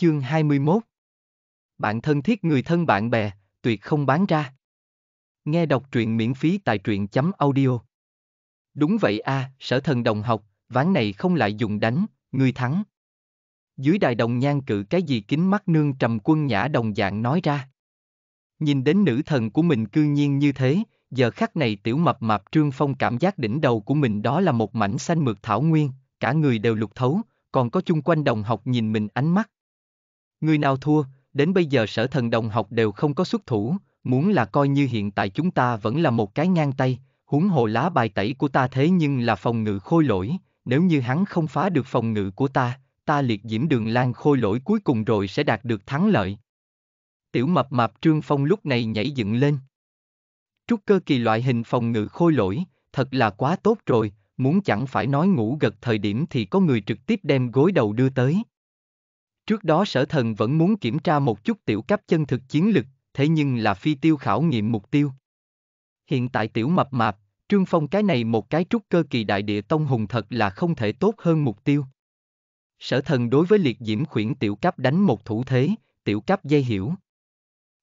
Chương 21. Bạn thân thiết người thân bạn bè, tuyệt không bán ra. Nghe đọc truyện miễn phí tại truyện.audio. Đúng vậy a, Sở Thần đồng học, ván này không lại dùng đánh, ngươi thắng. Dưới đài đồng nhan cự cái gì kính mắt nương Trầm Quân Nhã đồng dạng nói ra. Nhìn đến nữ thần của mình cư nhiên như thế, giờ khắc này tiểu mập mạp Trương Phong cảm giác đỉnh đầu của mình đó là một mảnh xanh mượt thảo nguyên, cả người đều lục thấu, còn có chung quanh đồng học nhìn mình ánh mắt. Người nào thua, đến bây giờ Sở Thần đồng học đều không có xuất thủ, muốn là coi như hiện tại chúng ta vẫn là một cái ngang tay, huống hồ lá bài tẩy của ta thế nhưng là phòng ngự khôi lỗi, nếu như hắn không phá được phòng ngự của ta, ta liệt diễm đường lan khôi lỗi cuối cùng rồi sẽ đạt được thắng lợi. Tiểu mập mạp Trương Phong lúc này nhảy dựng lên. Trúc cơ kỳ loại hình phòng ngự khôi lỗi, thật là quá tốt rồi, muốn chẳng phải nói ngủ gật thời điểm thì có người trực tiếp đem gối đầu đưa tới. Trước đó Sở Thần vẫn muốn kiểm tra một chút tiểu cấp chân thực chiến lực, thế nhưng là phi tiêu khảo nghiệm mục tiêu. Hiện tại tiểu mập mạp, Trương Phong cái này một cái trúc cơ kỳ đại địa tông hùng thật là không thể tốt hơn mục tiêu. Sở Thần đối với liệt diễm khuyển tiểu cấp đánh một thủ thế, tiểu cấp dây hiểu.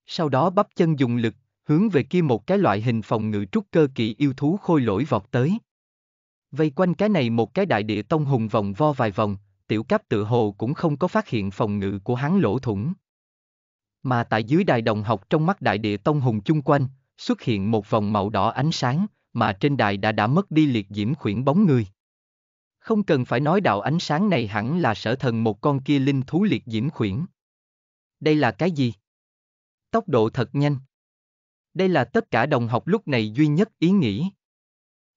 Sau đó bắp chân dùng lực, hướng về kia một cái loại hình phòng ngự trúc cơ kỳ yêu thú khôi lỗi vọt tới. Vây quanh cái này một cái đại địa tông hùng vòng vo vài vòng, tiểu cấp tự hồ cũng không có phát hiện phòng ngự của hắn lỗ thủng. Mà tại dưới đài đồng học trong mắt đại địa tông hùng chung quanh, xuất hiện một vòng màu đỏ ánh sáng, mà trên đài đã mất đi liệt diễm khuyển bóng người. Không cần phải nói đạo ánh sáng này hẳn là Sở Thần một con kia linh thú liệt diễm khuyển. Đây là cái gì? Tốc độ thật nhanh. Đây là tất cả đồng học lúc này duy nhất ý nghĩ.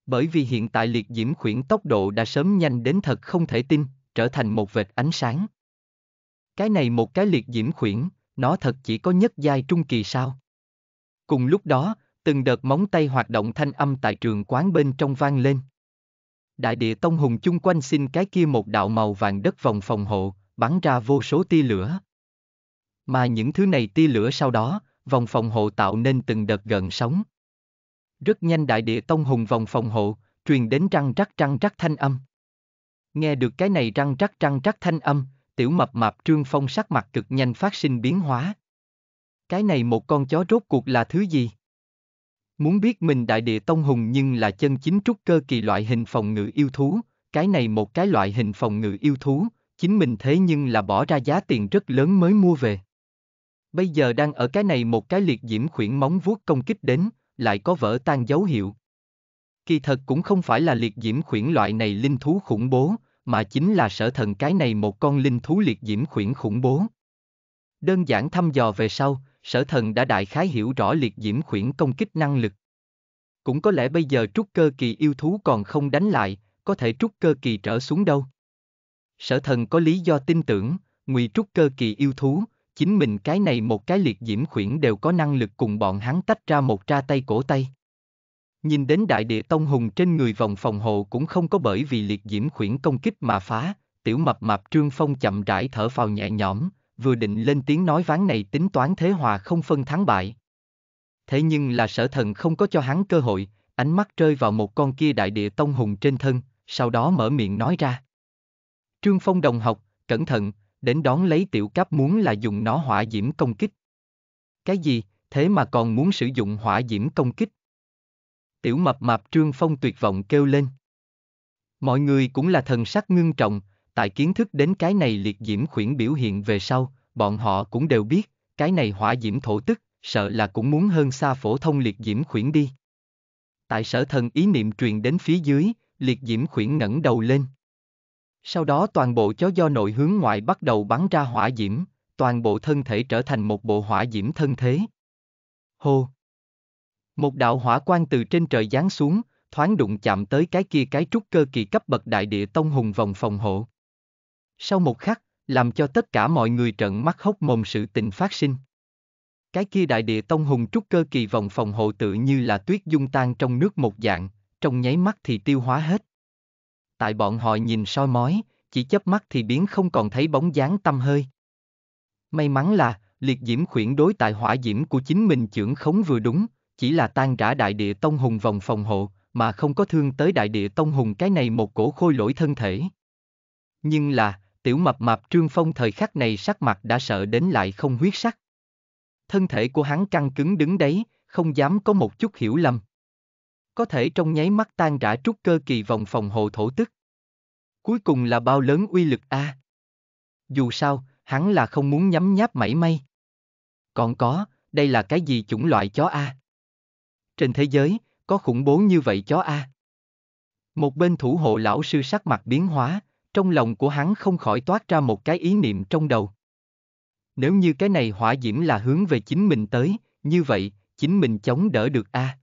Bởi vì hiện tại liệt diễm khuyển tốc độ đã sớm nhanh đến thật không thể tin, trở thành một vệt ánh sáng. Cái này một cái liệt diễm khuyển, nó thật chỉ có nhất giai trung kỳ sao? Cùng lúc đó, từng đợt móng tay hoạt động thanh âm tại trường quán bên trong vang lên. Đại địa tông hùng chung quanh xin cái kia một đạo màu vàng đất vòng phòng hộ, bắn ra vô số tia lửa. Mà những thứ này tia lửa sau đó, vòng phòng hộ tạo nên từng đợt gợn sóng. Rất nhanh đại địa tông hùng vòng phòng hộ, truyền đến răng rắc thanh âm. Nghe được cái này răng rắc thanh âm, tiểu mập mạp Trương Phong sắc mặt cực nhanh phát sinh biến hóa. Cái này một con chó rốt cuộc là thứ gì? Muốn biết mình đại địa tông hùng nhưng là chân chính trúc cơ kỳ loại hình phòng ngự yêu thú, cái này một cái loại hình phòng ngự yêu thú, chính mình thế nhưng là bỏ ra giá tiền rất lớn mới mua về. Bây giờ đang ở cái này một cái liệt diễm khuyển móng vuốt công kích đến, lại có vỡ tan dấu hiệu. Kỳ thật cũng không phải là liệt diễm khuyển loại này linh thú khủng bố, mà chính là Sở Thần cái này một con linh thú liệt diễm khuyển khủng bố. Đơn giản thăm dò về sau, Sở Thần đã đại khái hiểu rõ liệt diễm khuyển công kích năng lực. Cũng có lẽ bây giờ trúc cơ kỳ yêu thú còn không đánh lại, có thể trúc cơ kỳ trở xuống đâu. Sở Thần có lý do tin tưởng, ngụy trúc cơ kỳ yêu thú, chính mình cái này một cái liệt diễm khuyển đều có năng lực cùng bọn hắn tách ra một ra tay cổ tay. Nhìn đến đại địa tông hùng trên người vòng phòng hộ cũng không có bởi vì liệt diễm khuyển công kích mà phá, tiểu mập mạp Trương Phong chậm rãi thở phào nhẹ nhõm, vừa định lên tiếng nói ván này tính toán thế hòa không phân thắng bại. Thế nhưng là Sở Thần không có cho hắn cơ hội, ánh mắt rơi vào một con kia đại địa tông hùng trên thân, sau đó mở miệng nói ra. Trương Phong đồng học, cẩn thận, đến đón lấy tiểu cấp muốn là dùng nó hỏa diễm công kích. Cái gì, thế mà còn muốn sử dụng hỏa diễm công kích? Tiểu mập mạp Trương Phong tuyệt vọng kêu lên. Mọi người cũng là thần sắc ngưng trọng, tại kiến thức đến cái này liệt diễm khuyển biểu hiện về sau, bọn họ cũng đều biết, cái này hỏa diễm thổ tức, sợ là cũng muốn hơn xa phổ thông liệt diễm khuyển đi. Tại Sở Thần ý niệm truyền đến phía dưới, liệt diễm khuyển ngẩng đầu lên. Sau đó toàn bộ chó do nội hướng ngoại bắt đầu bắn ra hỏa diễm, toàn bộ thân thể trở thành một bộ hỏa diễm thân thế. Hô! Một đạo hỏa quang từ trên trời giáng xuống, thoáng đụng chạm tới cái kia cái trúc cơ kỳ cấp bậc đại địa tông hùng vòng phòng hộ. Sau một khắc, làm cho tất cả mọi người trợn mắt hốc mồm sự tình phát sinh. Cái kia đại địa tông hùng trúc cơ kỳ vòng phòng hộ tự như là tuyết dung tan trong nước một dạng, trong nháy mắt thì tiêu hóa hết. Tại bọn họ nhìn soi mói, chỉ chớp mắt thì biến không còn thấy bóng dáng tăm hơi. May mắn là, liệt diễm khuyển đối tại hỏa diễm của chính mình chưởng khống vừa đúng, chỉ là tan rã đại địa tông hùng vòng phòng hộ, mà không có thương tới đại địa tông hùng cái này một cổ khôi lỗi thân thể. Nhưng là, Tiểu mập mạp Trương Phong thời khắc này sắc mặt đã sợ đến lại không huyết sắc. Thân thể của hắn căng cứng đứng đấy, không dám có một chút hiểu lầm. Có thể trong nháy mắt tan rã trúc cơ kỳ vòng phòng hộ thổ tức. Cuối cùng là bao lớn uy lực a. Dù sao, hắn là không muốn nhắm nháp mảy may. Còn có, đây là cái gì chủng loại chó a? Trên thế giới, có khủng bố như vậy chó a? Một bên thủ hộ lão sư sắc mặt biến hóa, trong lòng của hắn không khỏi toát ra một cái ý niệm trong đầu. Nếu như cái này hỏa diễm là hướng về chính mình tới, như vậy, chính mình chống đỡ được a?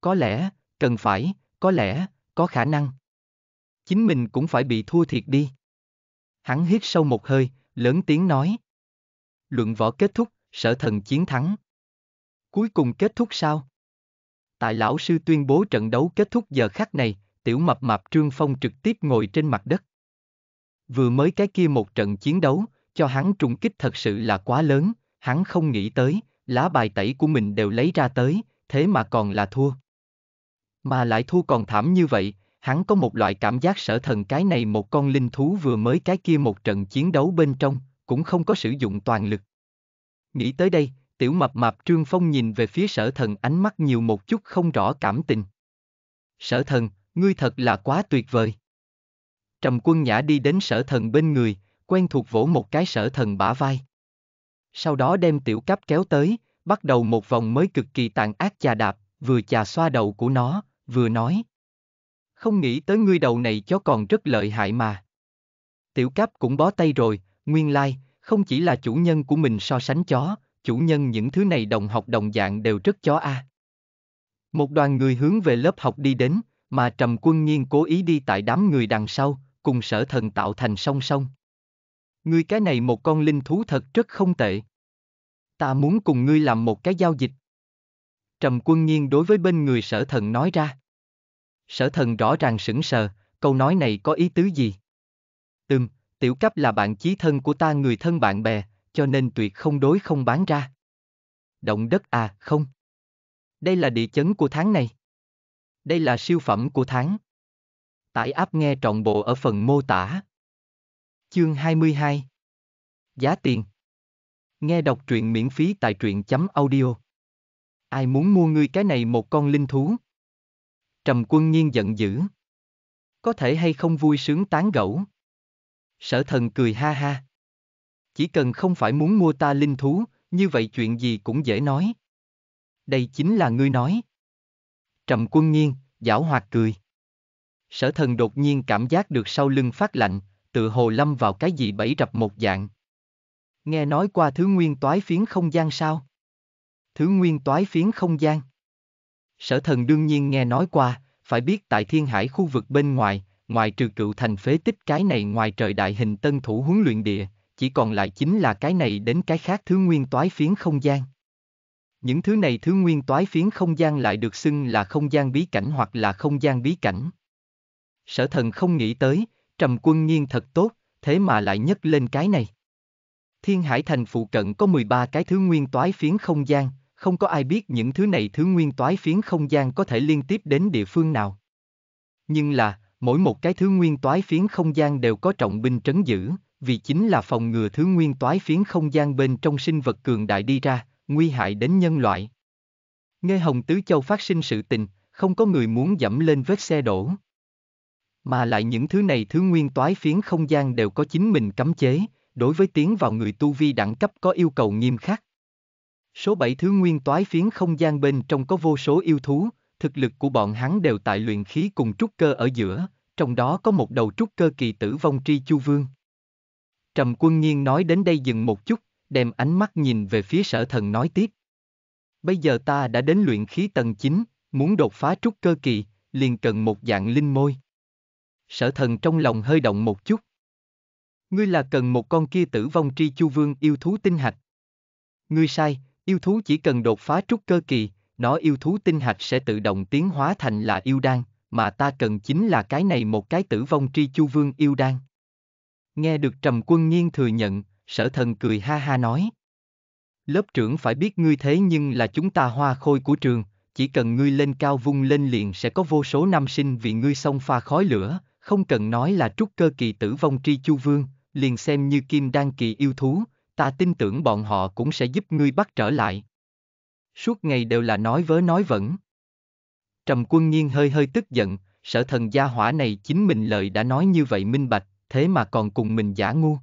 Có lẽ, cần phải, có lẽ, có khả năng. Chính mình cũng phải bị thua thiệt đi. Hắn hít sâu một hơi, lớn tiếng nói. Luận võ kết thúc, Sở Thần chiến thắng. Cuối cùng kết thúc sao? Tại lão sư tuyên bố trận đấu kết thúc giờ khắc này, tiểu mập mạp Trương Phong trực tiếp ngồi trên mặt đất. Vừa mới cái kia một trận chiến đấu, cho hắn trùng kích thật sự là quá lớn, hắn không nghĩ tới, lá bài tẩy của mình đều lấy ra tới, thế mà còn là thua. Mà lại thua còn thảm như vậy, hắn có một loại cảm giác Sở Thần cái này một con linh thú vừa mới cái kia một trận chiến đấu bên trong, cũng không có sử dụng toàn lực. Nghĩ tới đây, tiểu mập mạp Trương Phong nhìn về phía Sở Thần ánh mắt nhiều một chút không rõ cảm tình. Sở Thần, ngươi thật là quá tuyệt vời. Trầm Quân Nhã đi đến Sở Thần bên người, quen thuộc vỗ một cái Sở Thần bả vai. Sau đó đem tiểu cấp kéo tới, bắt đầu một vòng mới cực kỳ tàn ác chà đạp, vừa chà xoa đầu của nó, vừa nói. Không nghĩ tới ngươi đầu này chó còn rất lợi hại mà. Tiểu cấp cũng bó tay rồi, nguyên lai, không chỉ là chủ nhân của mình so sánh chó, chủ nhân những thứ này đồng học đồng dạng đều rất chó a. Một đoàn người hướng về lớp học đi đến, mà Trầm Quân Nghiên cố ý đi tại đám người đằng sau, cùng Sở Thần tạo thành song song. Ngươi cái này một con linh thú thật rất không tệ. Ta muốn cùng ngươi làm một cái giao dịch. Trầm Quân Nghiên đối với bên người Sở Thần nói ra. Sở Thần rõ ràng sững sờ, câu nói này có ý tứ gì? Tiểu cấp là bạn chí thân của ta, người thân bạn bè, cho nên tuyệt không đối không bán ra. Động đất à, không. Đây là địa chấn của tháng này. Đây là siêu phẩm của tháng. Tải app nghe trọn bộ ở phần mô tả. Chương 22. Giá tiền. Nghe đọc truyện miễn phí tại truyện.audio. Ai muốn mua ngươi cái này một con linh thú? Trầm Quân Nhiên giận dữ. Có thể hay không vui sướng tán gẫu? Sở Thần cười ha ha. Chỉ cần không phải muốn mua ta linh thú, như vậy chuyện gì cũng dễ nói. Đây chính là ngươi nói. Trầm Quân Nhiên, giảo hoạt cười. Sở Thần đột nhiên cảm giác được sau lưng phát lạnh, tự hồ lâm vào cái gì bẫy rập một dạng. Nghe nói qua thứ nguyên toái phiến không gian sao? Thứ nguyên toái phiến không gian. Sở Thần đương nhiên nghe nói qua, phải biết tại Thiên Hải khu vực bên ngoài, ngoài trừ Cựu Thành phế tích cái này ngoài trời đại hình tân thủ huấn luyện địa, chỉ còn lại chính là cái này đến cái khác thứ nguyên toái phiến không gian. Những thứ này thứ nguyên toái phiến không gian lại được xưng là không gian bí cảnh hoặc là không gian bí cảnh. Sở Thần không nghĩ tới, Trầm Quân Nghiên thật tốt, thế mà lại nhấc lên cái này. Thiên Hải thành phụ cận có 13 cái thứ nguyên toái phiến không gian, không có ai biết những thứ này thứ nguyên toái phiến không gian có thể liên tiếp đến địa phương nào. Nhưng là, mỗi một cái thứ nguyên toái phiến không gian đều có trọng binh trấn giữ, vì chính là phòng ngừa thứ nguyên toái phiến không gian bên trong sinh vật cường đại đi ra, nguy hại đến nhân loại. Nghe Hồng Tứ Châu phát sinh sự tình, không có người muốn dẫm lên vết xe đổ. Mà lại những thứ này thứ nguyên toái phiến không gian đều có chính mình cấm chế, đối với tiến vào người tu vi đẳng cấp có yêu cầu nghiêm khắc. Số 7 thứ nguyên toái phiến không gian bên trong có vô số yêu thú, thực lực của bọn hắn đều tại luyện khí cùng trúc cơ ở giữa, trong đó có một đầu trúc cơ kỳ tử vong tri chu vương. Trầm Quân Nghiên nói đến đây dừng một chút, đem ánh mắt nhìn về phía Sở Thần nói tiếp. Bây giờ ta đã đến luyện khí tầng 9, muốn đột phá trúc cơ kỳ, liền cần một dạng linh môi. Sở Thần trong lòng hơi động một chút. Ngươi là cần một con kia tử vong tri chu vương yêu thú tinh hạch. Ngươi sai, yêu thú chỉ cần đột phá trúc cơ kỳ, nó yêu thú tinh hạch sẽ tự động tiến hóa thành là yêu đan, mà ta cần chính là cái này một cái tử vong tri chu vương yêu đan. Nghe được Trầm Quân Nghiên thừa nhận, Sở Thần cười ha ha nói. Lớp trưởng phải biết ngươi thế nhưng là chúng ta hoa khôi của trường, chỉ cần ngươi lên cao vung lên liền sẽ có vô số nam sinh vì ngươi xông pha khói lửa, không cần nói là trúc cơ kỳ tử vong tri chu vương, liền xem như kim đan kỳ yêu thú, ta tin tưởng bọn họ cũng sẽ giúp ngươi bắt trở lại. Suốt ngày đều là nói vớ nói vẩn. Trầm Quân Nhiên hơi hơi tức giận, Sở Thần gia hỏa này chính mình lời đã nói như vậy minh bạch, thế mà còn cùng mình giả ngu.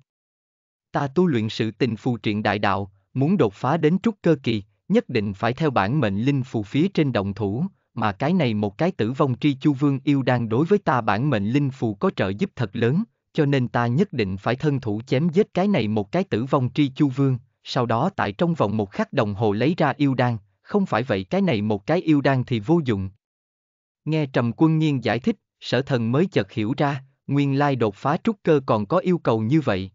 Ta tu luyện sự tình phù triện đại đạo, muốn đột phá đến trúc cơ kỳ, nhất định phải theo bản mệnh linh phù phía trên động thủ, mà cái này một cái tử vong tri chu vương yêu đang đối với ta bản mệnh linh phù có trợ giúp thật lớn, cho nên ta nhất định phải thân thủ chém giết cái này một cái tử vong tri chu vương, sau đó tại trong vòng một khắc đồng hồ lấy ra yêu đan, không phải vậy cái này một cái yêu đan thì vô dụng. Nghe Trầm Quân Nhiên giải thích, Sở Thần mới chợt hiểu ra, nguyên lai đột phá trúc cơ còn có yêu cầu như vậy.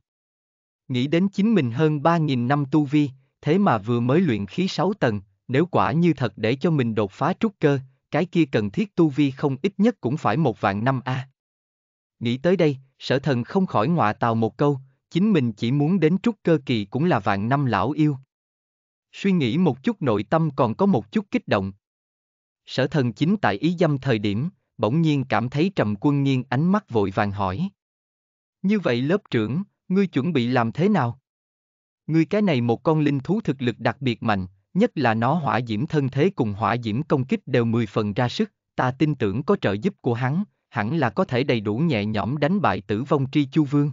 Nghĩ đến chính mình hơn 3.000 năm tu vi, thế mà vừa mới luyện khí 6 tầng, nếu quả như thật để cho mình đột phá trúc cơ, cái kia cần thiết tu vi không ít nhất cũng phải 1.000 năm a. Nghĩ tới đây, Sở Thần không khỏi ngọa tào một câu, chính mình chỉ muốn đến trúc cơ kỳ cũng là 1.000 năm lão yêu. Suy nghĩ một chút nội tâm còn có một chút kích động. Sở Thần chính tại ý dâm thời điểm, bỗng nhiên cảm thấy Trầm Quân Nhiên ánh mắt vội vàng hỏi. Như vậy lớp trưởng, ngươi chuẩn bị làm thế nào? Ngươi cái này một con linh thú thực lực đặc biệt mạnh, nhất là nó hỏa diễm thân thế cùng hỏa diễm công kích đều 10 phần ra sức, ta tin tưởng có trợ giúp của hắn, hẳn là có thể đầy đủ nhẹ nhõm đánh bại tử vong tri chu vương.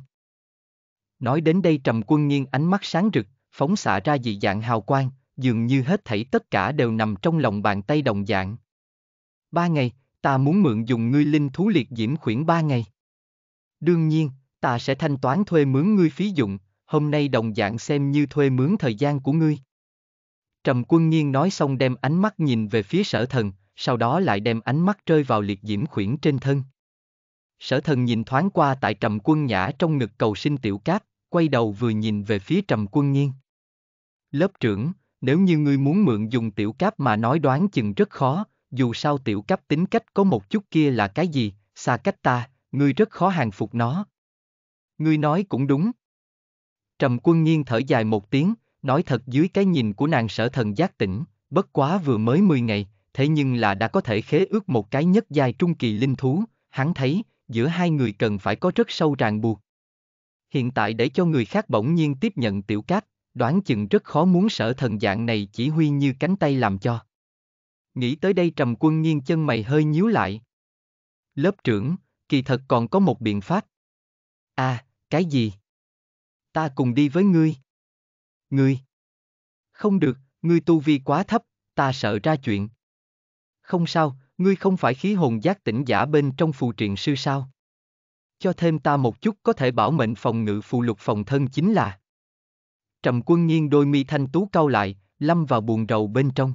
Nói đến đây Trầm Quân Nhiên ánh mắt sáng rực, phóng xạ ra dị dạng hào quang, dường như hết thảy tất cả đều nằm trong lòng bàn tay đồng dạng. 3 ngày, ta muốn mượn dùng ngươi linh thú liệt diễm khuyển 3 ngày. Đương nhiên, ta sẽ thanh toán thuê mướn ngươi phí dụng, hôm nay đồng dạng xem như thuê mướn thời gian của ngươi. Trầm Quân Nhiên nói xong đem ánh mắt nhìn về phía Sở Thần, sau đó lại đem ánh mắt rơi vào liệt diễm khuyển trên thân. Sở Thần nhìn thoáng qua tại Trầm Quân Nhã trong ngực cầu sinh tiểu cáp, quay đầu vừa nhìn về phía Trầm Quân Nhiên. Lớp trưởng, nếu như ngươi muốn mượn dùng tiểu cáp mà nói đoán chừng rất khó, dù sao tiểu cáp tính cách có một chút kia là cái gì, xa cách ta, ngươi rất khó hàng phục nó. Ngươi nói cũng đúng. Trầm Quân Nhiên thở dài một tiếng, nói thật dưới cái nhìn của nàng Sở Thần giác tỉnh, bất quá vừa mới 10 ngày, thế nhưng là đã có thể khế ước một cái nhất giai trung kỳ linh thú, hắn thấy, giữa hai người cần phải có rất sâu ràng buộc. Hiện tại để cho người khác bỗng nhiên tiếp nhận tiểu cáp, đoán chừng rất khó muốn Sở Thần dạng này chỉ huy như cánh tay làm cho. Nghĩ tới đây Trầm Quân Nhiên chân mày hơi nhíu lại. Lớp trưởng, kỳ thật còn có một biện pháp. À, cái gì? Ta cùng đi với ngươi. Ngươi? Không được, ngươi tu vi quá thấp, ta sợ ra chuyện. Không sao, ngươi không phải khí hồn giác tỉnh giả bên trong phù triện sư sao? Cho thêm ta một chút có thể bảo mệnh phòng ngự phù lục phòng thân chính là. Trầm Quân Nhiên đôi mi thanh tú cau lại, lâm vào buồn rầu bên trong.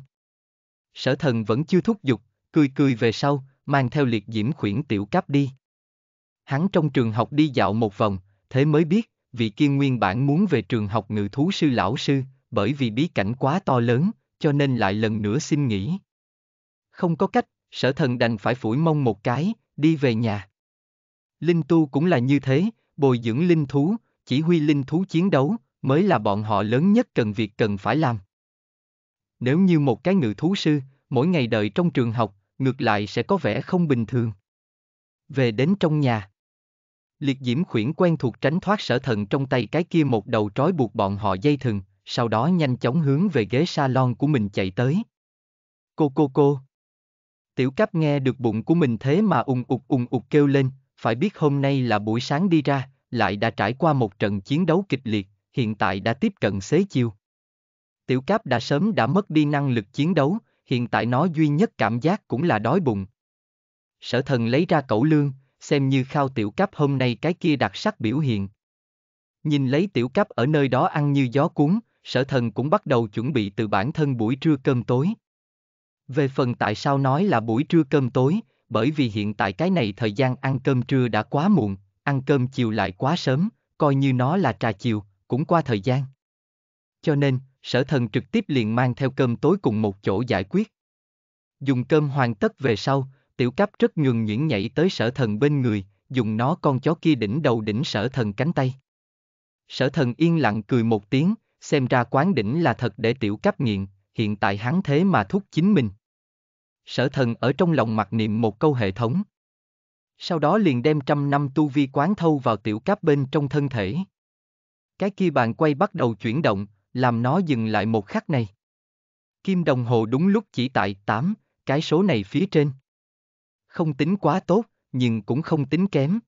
Sở Thần vẫn chưa thúc giục, cười cười về sau, mang theo liệt diễm khuyển tiểu cáp đi. Hắn trong trường học đi dạo một vòng, thế mới biết, vị kia nguyên bản muốn về trường học ngự thú sư lão sư, bởi vì bí cảnh quá to lớn, cho nên lại lần nữa xin nghỉ. Không có cách, Sở Thần đành phải phủi mông một cái, đi về nhà. Linh tu cũng là như thế, bồi dưỡng linh thú, chỉ huy linh thú chiến đấu, mới là bọn họ lớn nhất cần việc cần phải làm. Nếu như một cái ngự thú sư, mỗi ngày đợi trong trường học, ngược lại sẽ có vẻ không bình thường. Về đến trong nhà, liệt diễm khuyển quen thuộc tránh thoát Sở Thần trong tay cái kia một đầu trói buộc bọn họ dây thừng, sau đó nhanh chóng hướng về ghế salon của mình chạy tới. Cô. Tiểu cáp nghe được bụng của mình thế mà ùng ục kêu lên, phải biết hôm nay là buổi sáng đi ra, lại đã trải qua một trận chiến đấu kịch liệt, hiện tại đã tiếp cận xế chiều. Tiểu cáp đã sớm đã mất đi năng lực chiến đấu, hiện tại nó duy nhất cảm giác cũng là đói bụng. Sở Thần lấy ra cẩu lương, xem như khao tiểu cáp hôm nay cái kia đặc sắc biểu hiện. Nhìn lấy tiểu cáp ở nơi đó ăn như gió cuốn, Sở Thần cũng bắt đầu chuẩn bị từ bản thân buổi trưa cơm tối. Về phần tại sao nói là buổi trưa cơm tối, bởi vì hiện tại cái này thời gian ăn cơm trưa đã quá muộn, ăn cơm chiều lại quá sớm, coi như nó là trà chiều, cũng qua thời gian. Cho nên, Sở Thần trực tiếp liền mang theo cơm tối cùng một chỗ giải quyết. Dùng cơm hoàn tất về sau, tiểu cáp rất nhường nhuyễn nhảy tới Sở Thần bên người, dùng nó con chó kia đỉnh đầu đỉnh Sở Thần cánh tay. Sở Thần yên lặng cười một tiếng, xem ra quán đỉnh là thật để tiểu cáp nghiện, hiện tại hắn thế mà thúc chính mình. Sở Thần ở trong lòng mặc niệm một câu hệ thống. Sau đó liền đem 100 năm tu vi quán thâu vào tiểu cáp bên trong thân thể. Cái kia bàn quay bắt đầu chuyển động, làm nó dừng lại một khắc này. Kim đồng hồ đúng lúc chỉ tại 8, cái số này phía trên. Không tính quá tốt, nhưng cũng không tính kém.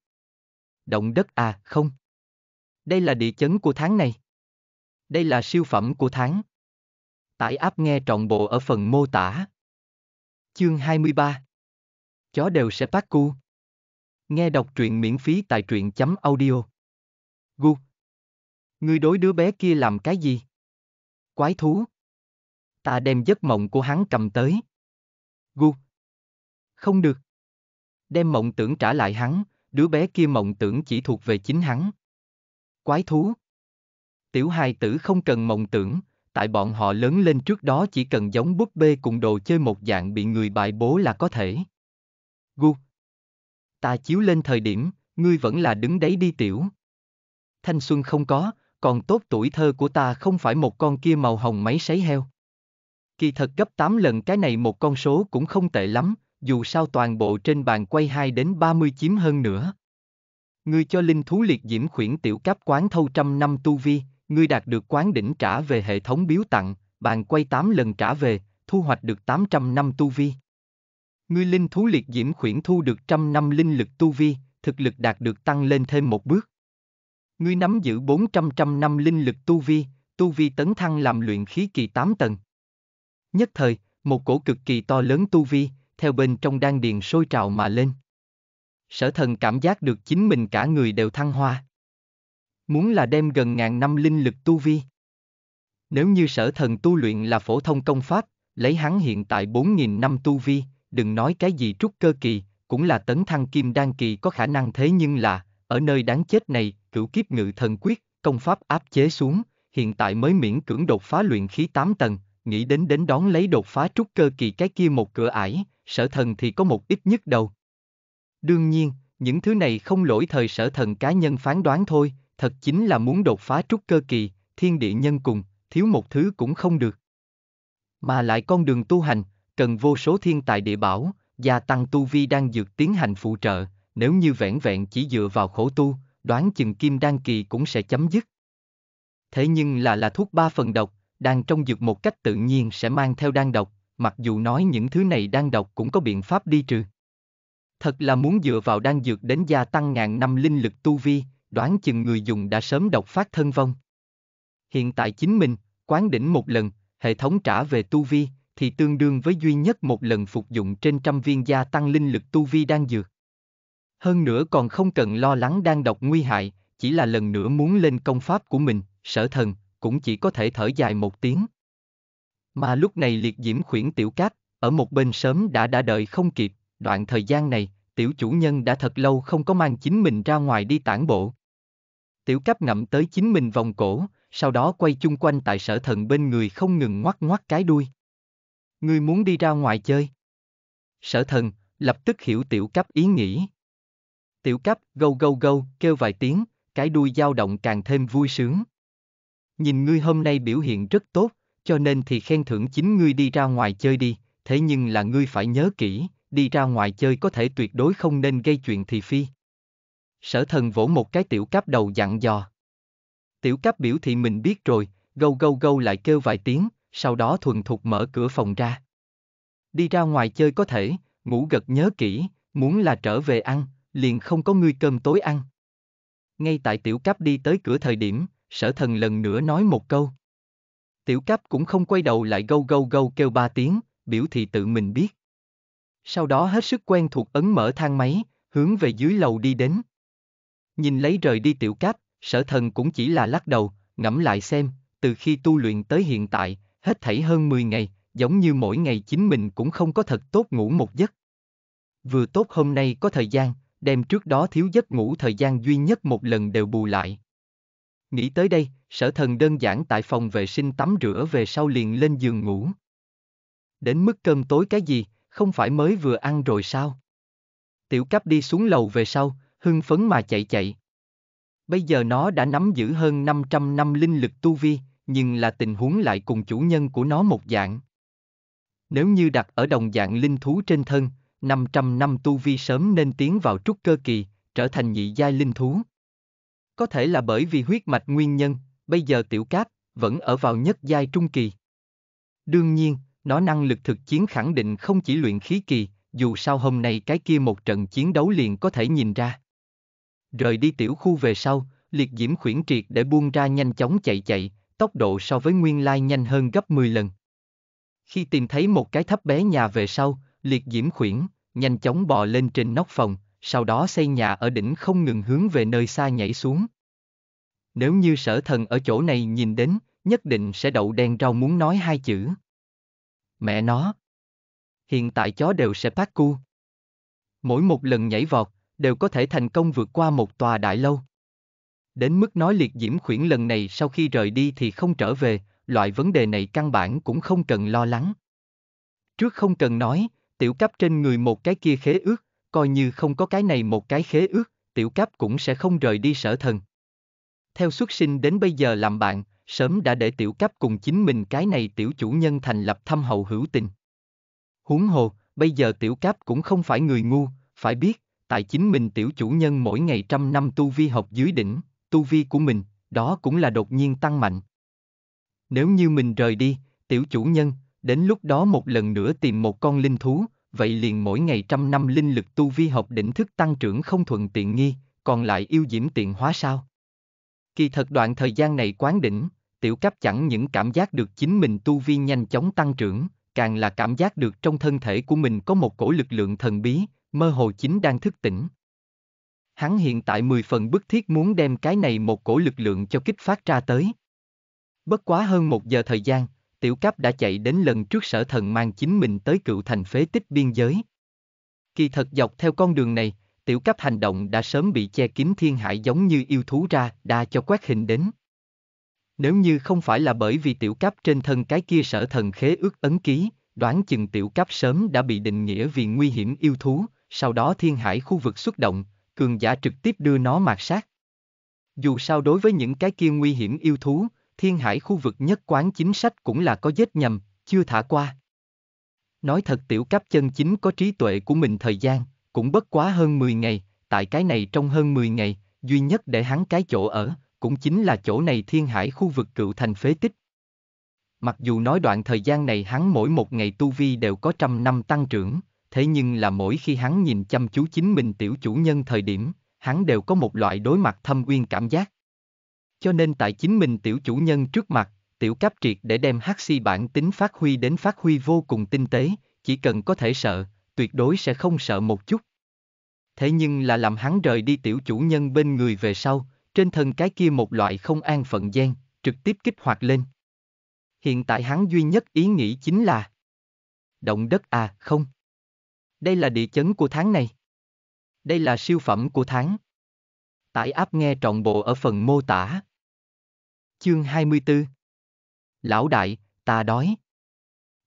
Động đất à, không. Đây là địa chấn của tháng này. Đây là siêu phẩm của tháng. Tải app nghe trọn bộ ở phần mô tả. Chương 23. Chó đều sẽ phát cu. Nghe đọc truyện miễn phí tại truyện.audio. Gu. Ngươi đối đứa bé kia làm cái gì? Quái thú. Ta đem giấc mộng của hắn cầm tới. Gu. Không được. Đem mộng tưởng trả lại hắn, đứa bé kia mộng tưởng chỉ thuộc về chính hắn. Quái thú. Tiểu hài tử không cần mộng tưởng, tại bọn họ lớn lên trước đó chỉ cần giống búp bê cùng đồ chơi một dạng bị người bài bố là có thể. Gu. Ta chiếu lên thời điểm, ngươi vẫn là đứng đấy đi tiểu. Thanh xuân không có, còn tốt tuổi thơ của ta không phải một con kia màu hồng máy sấy heo. Kỳ thật gấp 8 lần cái này một con số cũng không tệ lắm, dù sao toàn bộ trên bàn quay 2 đến 30 chiếm hơn nữa. Ngươi cho linh thú liệt diễm khuyển tiểu cáp quán thâu 100 năm tu vi, ngươi đạt được quán đỉnh trả về hệ thống biếu tặng, bàn quay 8 lần trả về, thu hoạch được 800 năm tu vi. Ngươi linh thú liệt diễm khuyển thu được 100 năm linh lực tu vi, thực lực đạt được tăng lên thêm một bước. Ngươi nắm giữ 400 năm linh lực tu vi tấn thăng làm luyện khí kỳ 8 tầng. Nhất thời, một cổ cực kỳ to lớn tu vi, theo bên trong đan điền sôi trào mà lên. Sở Thần cảm giác được chính mình cả người đều thăng hoa. Muốn là đem gần 1000 năm linh lực tu vi. Nếu như Sở Thần tu luyện là phổ thông công pháp, lấy hắn hiện tại 4000 năm tu vi, đừng nói cái gì trúc cơ kỳ, cũng là tấn thăng kim đan kỳ có khả năng, thế nhưng là, ở nơi đáng chết này, cửu kiếp ngự thần quyết, công pháp áp chế xuống, hiện tại mới miễn cưỡng đột phá luyện khí 8 tầng, nghĩ đến đón lấy đột phá trúc cơ kỳ cái kia một cửa ải, Sở Thần thì có một ít nhức đầu. Đương nhiên, những thứ này không lỗi thời Sở Thần cá nhân phán đoán thôi, thật chính là muốn đột phá trúc cơ kỳ, thiên địa nhân cùng, thiếu một thứ cũng không được. Mà lại con đường tu hành, cần vô số thiên tài địa bảo, gia tăng tu vi đang dược tiến hành phụ trợ, nếu như vẻn vẹn chỉ dựa vào khổ tu, đoán chừng kim đan kỳ cũng sẽ chấm dứt. Thế nhưng là thuốc 3 phần độc, đang trong dược một cách tự nhiên sẽ mang theo đan độc, mặc dù nói những thứ này đan độc cũng có biện pháp đi trừ. Thật là muốn dựa vào đan dược đến gia tăng 1000 năm linh lực tu vi, đoán chừng người dùng đã sớm độc phát thân vong. Hiện tại chính mình, quán đỉnh một lần, hệ thống trả về tu vi, thì tương đương với duy nhất một lần phục dụng trên 100 viên gia tăng linh lực tu vi đan dược. Hơn nữa còn không cần lo lắng đan độc nguy hại, chỉ là lần nữa muốn lên công pháp của mình, Sở Thần cũng chỉ có thể thở dài một tiếng. Mà lúc này liệt diễm khuyển tiểu cát, ở một bên sớm đã đợi không kịp, đoạn thời gian này, tiểu chủ nhân đã thật lâu không có mang chính mình ra ngoài đi tản bộ. Tiểu cáp ngậm tới chính mình vòng cổ, sau đó quay chung quanh tại Sở Thần bên người không ngừng ngoắc cái đuôi. Ngươi muốn đi ra ngoài chơi. Sở Thần lập tức hiểu tiểu cáp ý nghĩ. Tiểu cáp gâu gâu gâu kêu vài tiếng, cái đuôi dao động càng thêm vui sướng. Nhìn ngươi hôm nay biểu hiện rất tốt, cho nên thì khen thưởng chính ngươi đi ra ngoài chơi đi, thế nhưng là ngươi phải nhớ kỹ, đi ra ngoài chơi có thể tuyệt đối không nên gây chuyện thị phi. Sở Thần vỗ một cái tiểu cáp đầu dặn dò. Tiểu cáp biểu thị mình biết rồi, gâu gâu gâu lại kêu vài tiếng, sau đó thuần thục mở cửa phòng ra. Đi ra ngoài chơi có thể, ngủ gật nhớ kỹ, muốn là trở về ăn, liền không có ngươi cơm tối ăn. Ngay tại tiểu cáp đi tới cửa thời điểm, Sở Thần lần nữa nói một câu. Tiểu cáp cũng không quay đầu lại gâu gâu gâu kêu 3 tiếng, biểu thị tự mình biết. Sau đó hết sức quen thuộc ấn mở thang máy, hướng về dưới lầu đi đến. Nhìn lấy rời đi tiểu cáp, Sở Thần cũng chỉ là lắc đầu, ngẫm lại xem, từ khi tu luyện tới hiện tại, hết thảy hơn 10 ngày, giống như mỗi ngày chính mình cũng không có thật tốt ngủ một giấc. Vừa tốt hôm nay có thời gian, đem trước đó thiếu giấc ngủ thời gian duy nhất một lần đều bù lại. Nghĩ tới đây, Sở Thần đơn giản tại phòng vệ sinh tắm rửa về sau liền lên giường ngủ. Đến mức cơm tối cái gì, không phải mới vừa ăn rồi sao? Tiểu cáp đi xuống lầu về sau, hưng phấn mà chạy. Bây giờ nó đã nắm giữ hơn 500 năm linh lực tu vi, nhưng là tình huống lại cùng chủ nhân của nó một dạng. Nếu như đặt ở đồng dạng linh thú trên thân, 500 năm tu vi sớm nên tiến vào trúc cơ kỳ, trở thành nhị giai linh thú. Có thể là bởi vì huyết mạch nguyên nhân, bây giờ Tiểu Cáp vẫn ở vào nhất giai trung kỳ. Đương nhiên, nó năng lực thực chiến khẳng định không chỉ luyện khí kỳ, dù sao hôm nay cái kia một trận chiến đấu liền có thể nhìn ra. Rời đi tiểu khu về sau, Liệt Diễm khuyển triệt để buông ra nhanh chóng chạy, tốc độ so với nguyên lai nhanh hơn gấp 10 lần. Khi tìm thấy một cái thấp bé nhà về sau, Liệt Diễm khuyển nhanh chóng bò lên trên nóc phòng, sau đó xây nhà ở đỉnh không ngừng hướng về nơi xa nhảy xuống. Nếu như Sở Thần ở chỗ này nhìn đến, nhất định sẽ đậu đen rau muốn nói hai chữ. Mẹ nó! Hiện tại chó đều sẽ phát cu. Mỗi một lần nhảy vọt, đều có thể thành công vượt qua một tòa đại lâu. Đến mức nói Liệt Diễm khuyển lần này sau khi rời đi thì không trở về, loại vấn đề này căn bản cũng không cần lo lắng. Trước không cần nói, Tiểu Cáp trên người một cái kia khế ước, coi như không có cái này một cái khế ước, Tiểu Cáp cũng sẽ không rời đi Sở Thần. Theo xuất sinh đến bây giờ làm bạn, sớm đã để Tiểu Cáp cùng chính mình cái này tiểu chủ nhân thành lập thâm hậu hữu tình. Huống hồ, bây giờ Tiểu Cáp cũng không phải người ngu, phải biết, tại chính mình tiểu chủ nhân mỗi ngày 100 năm tu vi học dưới đỉnh, tu vi của mình, đó cũng là đột nhiên tăng mạnh. Nếu như mình rời đi, tiểu chủ nhân, đến lúc đó một lần nữa tìm một con linh thú, vậy liền mỗi ngày 100 năm linh lực tu vi học đỉnh thức tăng trưởng không thuận tiện nghi, còn lại yêu diễm tiện hóa sao? Kỳ thật đoạn thời gian này quán đỉnh, Tiểu Cáp chẳng những cảm giác được chính mình tu vi nhanh chóng tăng trưởng, càng là cảm giác được trong thân thể của mình có một cổ lực lượng thần bí, mơ hồ chính đang thức tỉnh. Hắn hiện tại 10 phần bức thiết muốn đem cái này một cổ lực lượng cho kích phát ra tới. Bất quá hơn 1 giờ thời gian, Tiểu Cáp đã chạy đến lần trước Sở Thần mang chính mình tới cựu thành phế tích biên giới. Kỳ thật dọc theo con đường này, Tiểu Cáp hành động đã sớm bị che kín thiên hải giống như yêu thú ra đa cho quét hình đến. Nếu như không phải là bởi vì Tiểu Cáp trên thân cái kia Sở Thần khế ước ấn ký, đoán chừng Tiểu Cáp sớm đã bị định nghĩa vì nguy hiểm yêu thú, sau đó thiên hải khu vực xuất động, cường giả trực tiếp đưa nó mạt sát. Dù sao đối với những cái kia nguy hiểm yêu thú, thiên hải khu vực nhất quán chính sách cũng là có giết nhầm, chưa thả qua. Nói thật Tiểu Cáp chân chính có trí tuệ của mình thời gian, cũng bất quá hơn 10 ngày, tại cái này trong hơn 10 ngày, duy nhất để hắn cái chỗ ở, cũng chính là chỗ này thiên hải khu vực cựu thành phế tích. Mặc dù nói đoạn thời gian này hắn mỗi một ngày tu vi đều có 100 năm tăng trưởng, thế nhưng là mỗi khi hắn nhìn chăm chú chính mình tiểu chủ nhân thời điểm, hắn đều có một loại đối mặt thâm uyên cảm giác. Cho nên tại chính mình tiểu chủ nhân trước mặt, Tiểu Cáp triệt để đem HC bản tính phát huy đến phát huy vô cùng tinh tế, chỉ cần có thể sợ, tuyệt đối sẽ không sợ một chút. Thế nhưng là làm hắn rời đi tiểu chủ nhân bên người về sau, trên thân cái kia một loại không an phận ghen, trực tiếp kích hoạt lên. Hiện tại hắn duy nhất ý nghĩ chính là động đất à không. Đây là địa chấn của tháng này. Đây là siêu phẩm của tháng. Tải app nghe trọn bộ ở phần mô tả. Chương 24. Lão đại, ta đói.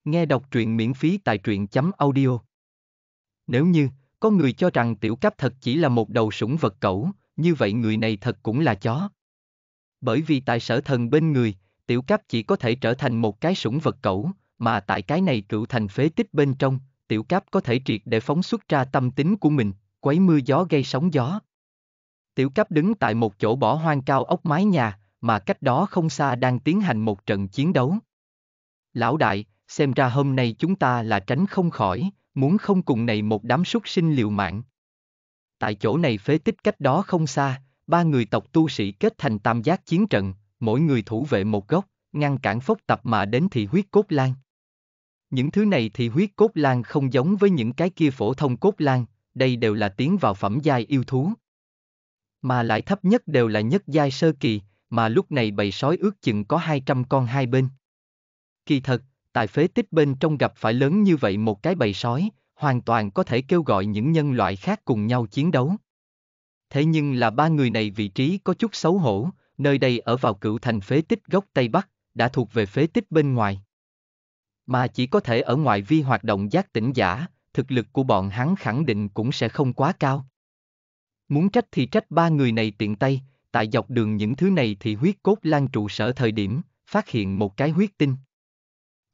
Nghe đọc truyện miễn phí tại truyện.audio. Nếu như có người cho rằng Tiểu Cáp thật chỉ là một đầu sủng vật cẩu, như vậy người này thật cũng là chó. Bởi vì tại Sở Thần bên người, Tiểu Cáp chỉ có thể trở thành một cái sủng vật cẩu, mà tại cái này cựu thành phế tích bên trong, Tiểu Cáp có thể triệt để phóng xuất ra tâm tính của mình, quấy mưa gió gây sóng gió. Tiểu Cáp đứng tại một chỗ bỏ hoang cao ốc mái nhà, mà cách đó không xa đang tiến hành một trận chiến đấu. Lão đại, xem ra hôm nay chúng ta là tránh không khỏi, muốn không cùng này một đám súc sinh liều mạng. Tại chỗ này phế tích cách đó không xa, 3 người tộc tu sĩ kết thành tam giác chiến trận, mỗi người thủ vệ một góc, ngăn cản phốc tập mà đến thị huyết cốt lang. Những thứ này thị huyết cốt lang không giống với những cái kia phổ thông cốt lang, đây đều là tiến vào phẩm giai yêu thú. Mà lại thấp nhất đều là nhất giai sơ kỳ, mà lúc này bầy sói ước chừng có 200 con hai bên. Kỳ thật, tại phế tích bên trong gặp phải lớn như vậy một cái bầy sói, hoàn toàn có thể kêu gọi những nhân loại khác cùng nhau chiến đấu. Thế nhưng là 3 người này vị trí có chút xấu hổ, nơi đây ở vào cựu thành phế tích góc Tây Bắc, đã thuộc về phế tích bên ngoài. Mà chỉ có thể ở ngoại vi hoạt động giác tỉnh giả, thực lực của bọn hắn khẳng định cũng sẽ không quá cao. Muốn trách thì trách 3 người này tiện tay, tại dọc đường những thứ này thì huyết cốt lang trụ sở thời điểm, phát hiện một cái huyết tinh.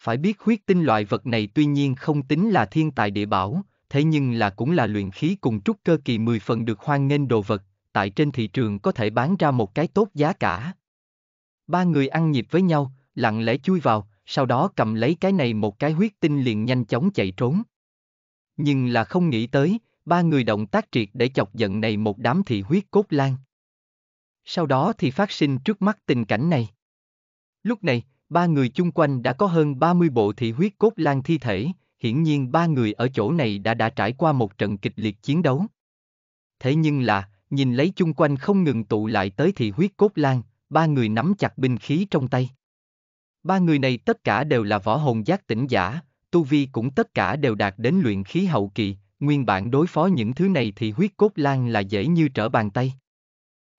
Phải biết huyết tinh loại vật này tuy nhiên không tính là thiên tài địa bảo, thế nhưng là cũng là luyện khí cùng trúc cơ kỳ 10 phần được hoan nghênh đồ vật, tại trên thị trường có thể bán ra một cái tốt giá cả. Ba người ăn nhịp với nhau, lặng lẽ chui vào, sau đó cầm lấy cái này một cái huyết tinh liền nhanh chóng chạy trốn. Nhưng là không nghĩ tới, ba người động tác triệt để chọc giận này một đám thị huyết cốt lang. Sau đó thì phát sinh trước mắt tình cảnh này. Lúc này, ba người chung quanh đã có hơn 30 bộ thị huyết cốt lang thi thể, hiển nhiên ba người ở chỗ này đã trải qua một trận kịch liệt chiến đấu. Thế nhưng là, nhìn lấy chung quanh không ngừng tụ lại tới thị huyết cốt lang, ba người nắm chặt binh khí trong tay. Ba người này tất cả đều là võ hồn giác tỉnh giả, tu vi cũng tất cả đều đạt đến luyện khí hậu kỳ, nguyên bản đối phó những thứ này thì huyết cốt lang là dễ như trở bàn tay.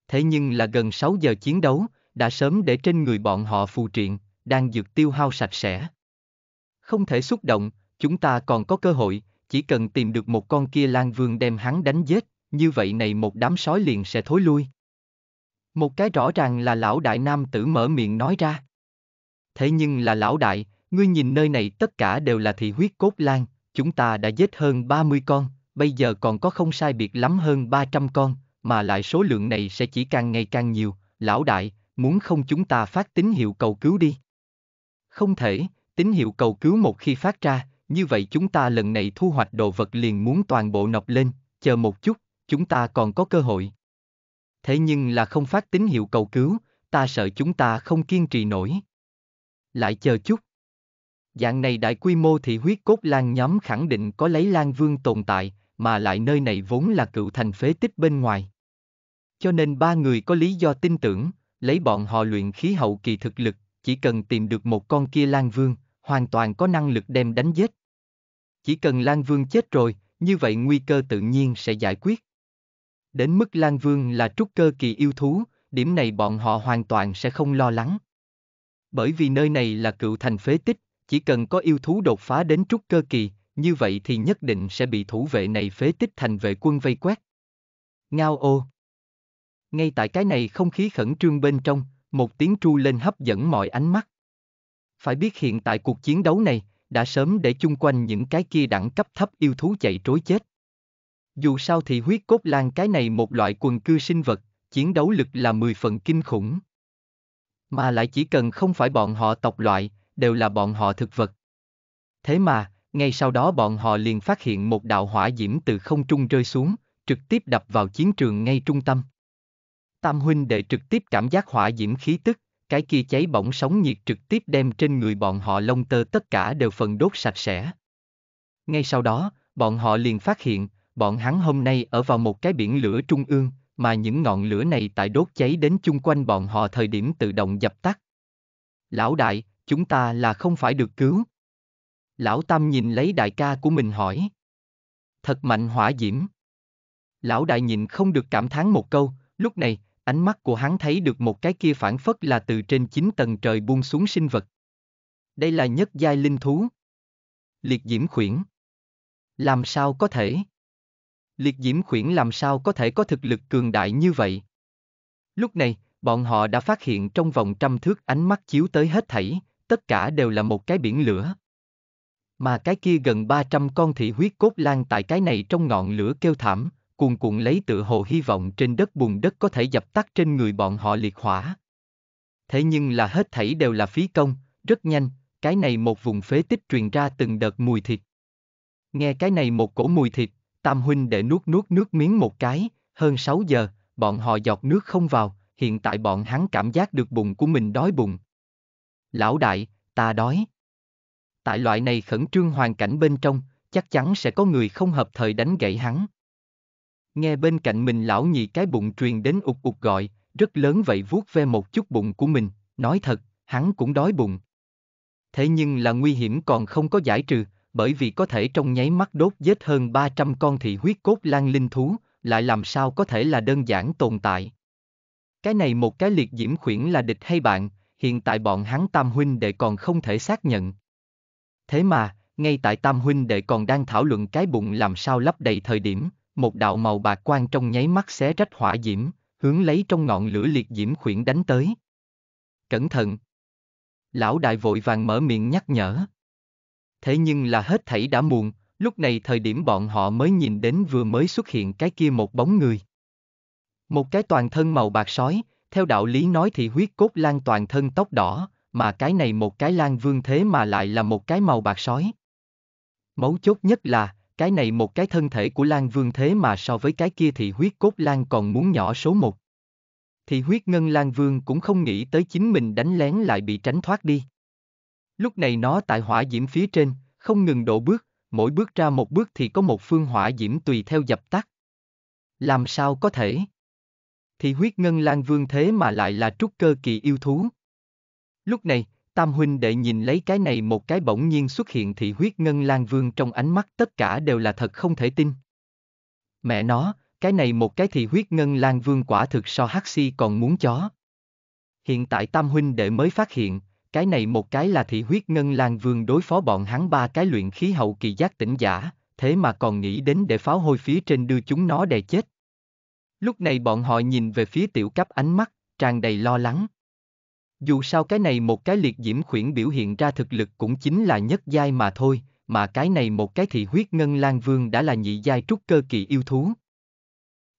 Thế nhưng là gần 6 giờ chiến đấu, đã sớm để trên người bọn họ phù triện, đang dược tiêu hao sạch sẽ. Không thể xúc động, chúng ta còn có cơ hội, chỉ cần tìm được một con kia lang vương đem hắn đánh giết, như vậy này một đám sói liền sẽ thối lui. Một cái rõ ràng là lão đại nam tử mở miệng nói ra. Thế nhưng là lão đại, ngươi nhìn nơi này tất cả đều là thị huyết cốt lang, chúng ta đã giết hơn 30 con, bây giờ còn có không sai biệt lắm hơn 300 con, mà lại số lượng này sẽ chỉ càng ngày càng nhiều, lão đại, muốn không chúng ta phát tín hiệu cầu cứu đi. Không thể, tín hiệu cầu cứu một khi phát ra, như vậy chúng ta lần này thu hoạch đồ vật liền muốn toàn bộ nộp lên, chờ một chút, chúng ta còn có cơ hội. Thế nhưng là không phát tín hiệu cầu cứu, ta sợ chúng ta không kiên trì nổi. Lại chờ chút. Dạng này đại quy mô thị huyết cốt lang nhóm khẳng định có lấy lang vương tồn tại, mà lại nơi này vốn là cựu thành phế tích bên ngoài. Cho nên ba người có lý do tin tưởng, lấy bọn họ luyện khí hậu kỳ thực lực, chỉ cần tìm được một con kia lang vương, hoàn toàn có năng lực đem đánh giết. Chỉ cần lang vương chết rồi, như vậy nguy cơ tự nhiên sẽ giải quyết. Đến mức lang vương là trúc cơ kỳ yêu thú, điểm này bọn họ hoàn toàn sẽ không lo lắng. Bởi vì nơi này là cựu thành phế tích, chỉ cần có yêu thú đột phá đến trúc cơ kỳ, như vậy thì nhất định sẽ bị thủ vệ này phế tích thành vệ quân vây quét. Ngao ô! Ngay tại cái này không khí khẩn trương bên trong, một tiếng tru lên hấp dẫn mọi ánh mắt. Phải biết hiện tại cuộc chiến đấu này, đã sớm để chung quanh những cái kia đẳng cấp thấp yêu thú chạy trối chết. Dù sao thì huyết cốt lang cái này một loại quần cư sinh vật, chiến đấu lực là 10 phần kinh khủng. Mà lại chỉ cần không phải bọn họ tộc loại, đều là bọn họ thực vật. Thế mà, ngay sau đó bọn họ liền phát hiện một đạo hỏa diễm từ không trung rơi xuống, trực tiếp đập vào chiến trường ngay trung tâm. Tam huynh đệ trực tiếp cảm giác hỏa diễm khí tức, cái kia cháy bỏng sóng nhiệt trực tiếp đem trên người bọn họ lông tơ tất cả đều phần đốt sạch sẽ. Ngay sau đó, bọn họ liền phát hiện, bọn hắn hôm nay ở vào một cái biển lửa trung ương, mà những ngọn lửa này tại đốt cháy đến chung quanh bọn họ thời điểm tự động dập tắt. Lão đại, chúng ta là không phải được cứu. Lão Tam nhìn lấy đại ca của mình hỏi. Thật mạnh hỏa diễm. Lão đại nhìn không được cảm thán một câu, lúc này, ánh mắt của hắn thấy được một cái kia phản phất là từ trên 9 tầng trời buông xuống sinh vật. Đây là nhất giai linh thú. Liệt diễm khuyển. Làm sao có thể? Liệt diễm khuyển làm sao có thể có thực lực cường đại như vậy? Lúc này, bọn họ đã phát hiện trong vòng 100 thước ánh mắt chiếu tới hết thảy, tất cả đều là một cái biển lửa. Mà cái kia gần 300 con thị huyết cốt lang tại cái này trong ngọn lửa kêu thảm, cuồn cuộn lấy tựa hồ hy vọng trên đất bùn đất có thể dập tắt trên người bọn họ liệt hỏa. Thế nhưng là hết thảy đều là phí công, rất nhanh, cái này một vùng phế tích truyền ra từng đợt mùi thịt. Nghe cái này một cổ mùi thịt, Tam huynh đệ nuốt nước miếng một cái, hơn 6 giờ, bọn họ giọt nước không vào, hiện tại bọn hắn cảm giác được bụng của mình đói bụng. Lão đại, ta đói. Tại loại này khẩn trương hoàn cảnh bên trong, chắc chắn sẽ có người không hợp thời đánh gãy hắn. Nghe bên cạnh mình lão nhị cái bụng truyền đến ụt ụt gọi, rất lớn vậy vuốt ve một chút bụng của mình, nói thật, hắn cũng đói bụng. Thế nhưng là nguy hiểm còn không có giải trừ, bởi vì có thể trong nháy mắt đốt giết hơn 300 con thị huyết cốt lang linh thú, lại làm sao có thể là đơn giản tồn tại. Cái này một cái liệt diễm khuyển là địch hay bạn, hiện tại bọn hắn Tam huynh đệ còn không thể xác nhận. Thế mà, ngay tại Tam huynh đệ còn đang thảo luận cái bụng làm sao lấp đầy thời điểm, một đạo màu bạc quang trong nháy mắt xé rách hỏa diễm, hướng lấy trong ngọn lửa liệt diễm khuyển đánh tới. Cẩn thận! Lão đại vội vàng mở miệng nhắc nhở. Thế nhưng là hết thảy đã muộn, lúc này thời điểm bọn họ mới nhìn đến vừa mới xuất hiện cái kia một bóng người. Một cái toàn thân màu bạc sói, Theo đạo lý nói thì huyết cốt lang toàn thân tóc đỏ, mà cái này một cái lang vương thế mà lại là một cái màu bạc sói. Mấu chốt nhất là, cái này một cái thân thể của lang vương thế mà so với cái kia thì huyết cốt lang còn muốn nhỏ số một. Thì huyết ngân lang vương cũng không nghĩ tới chính mình đánh lén lại bị tránh thoát đi. Lúc này nó tại hỏa diễm phía trên, không ngừng độ bước, mỗi bước ra một bước thì có một phương hỏa diễm tùy theo dập tắt. Làm sao có thể? Thì huyết ngân lang vương thế mà lại là trúc cơ kỳ yêu thú. Lúc này, tam huynh đệ nhìn lấy cái này một cái bỗng nhiên xuất hiện thì huyết ngân lang vương, trong ánh mắt tất cả đều là thật không thể tin. Mẹ nó, cái này một cái thì huyết ngân lang vương quả thực so hắc si còn muốn chó. Hiện tại tam huynh đệ mới phát hiện, cái này một cái là thị huyết ngân lang vương đối phó bọn hắn ba cái luyện khí hậu kỳ giác tỉnh giả, thế mà còn nghĩ đến để pháo hôi phía trên đưa chúng nó đè chết. Lúc này bọn họ nhìn về phía tiểu cấp ánh mắt tràn đầy lo lắng. Dù sao cái này một cái liệt diễm khuyển biểu hiện ra thực lực cũng chính là nhất giai mà thôi, mà cái này một cái thị huyết ngân lang vương đã là nhị giai trúc cơ kỳ yêu thú.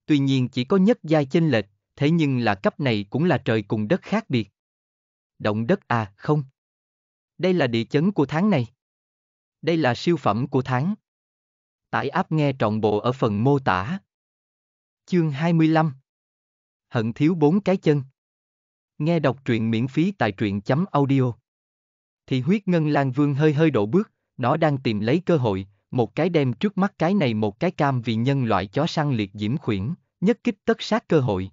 Tuy nhiên chỉ có nhất giai chênh lệch, thế nhưng là cấp này cũng là trời cùng đất khác biệt. Động đất à, không. Đây là địa chấn của tháng này. Đây là siêu phẩm của tháng. Tải app nghe trọn bộ ở phần mô tả. Chương 25. Hận thiếu bốn cái chân. Nghe đọc truyện miễn phí tại truyện.audio. Thì huyết ngân lang vương hơi hơi độ bước, nó đang tìm lấy cơ hội, một cái đem trước mắt cái này một cái cam vì nhân loại chó săn liệt diễm khuyển, nhất kích tất sát cơ hội.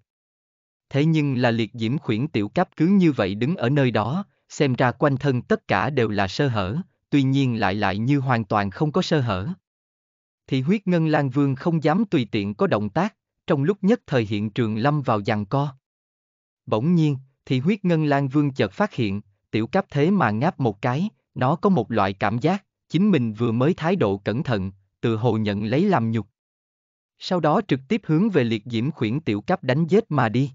Thế nhưng là liệt diễm khuyển tiểu cáp cứ như vậy đứng ở nơi đó, xem ra quanh thân tất cả đều là sơ hở, tuy nhiên lại như hoàn toàn không có sơ hở. Thì huyết ngân lang vương không dám tùy tiện có động tác, trong lúc nhất thời hiện trường lâm vào giằng co. Bỗng nhiên, thì huyết ngân lang vương chợt phát hiện, tiểu cáp thế mà ngáp một cái, nó có một loại cảm giác, chính mình vừa mới thái độ cẩn thận, tự hồ nhận lấy làm nhục. Sau đó trực tiếp hướng về liệt diễm khuyển tiểu cáp đánh giết mà đi.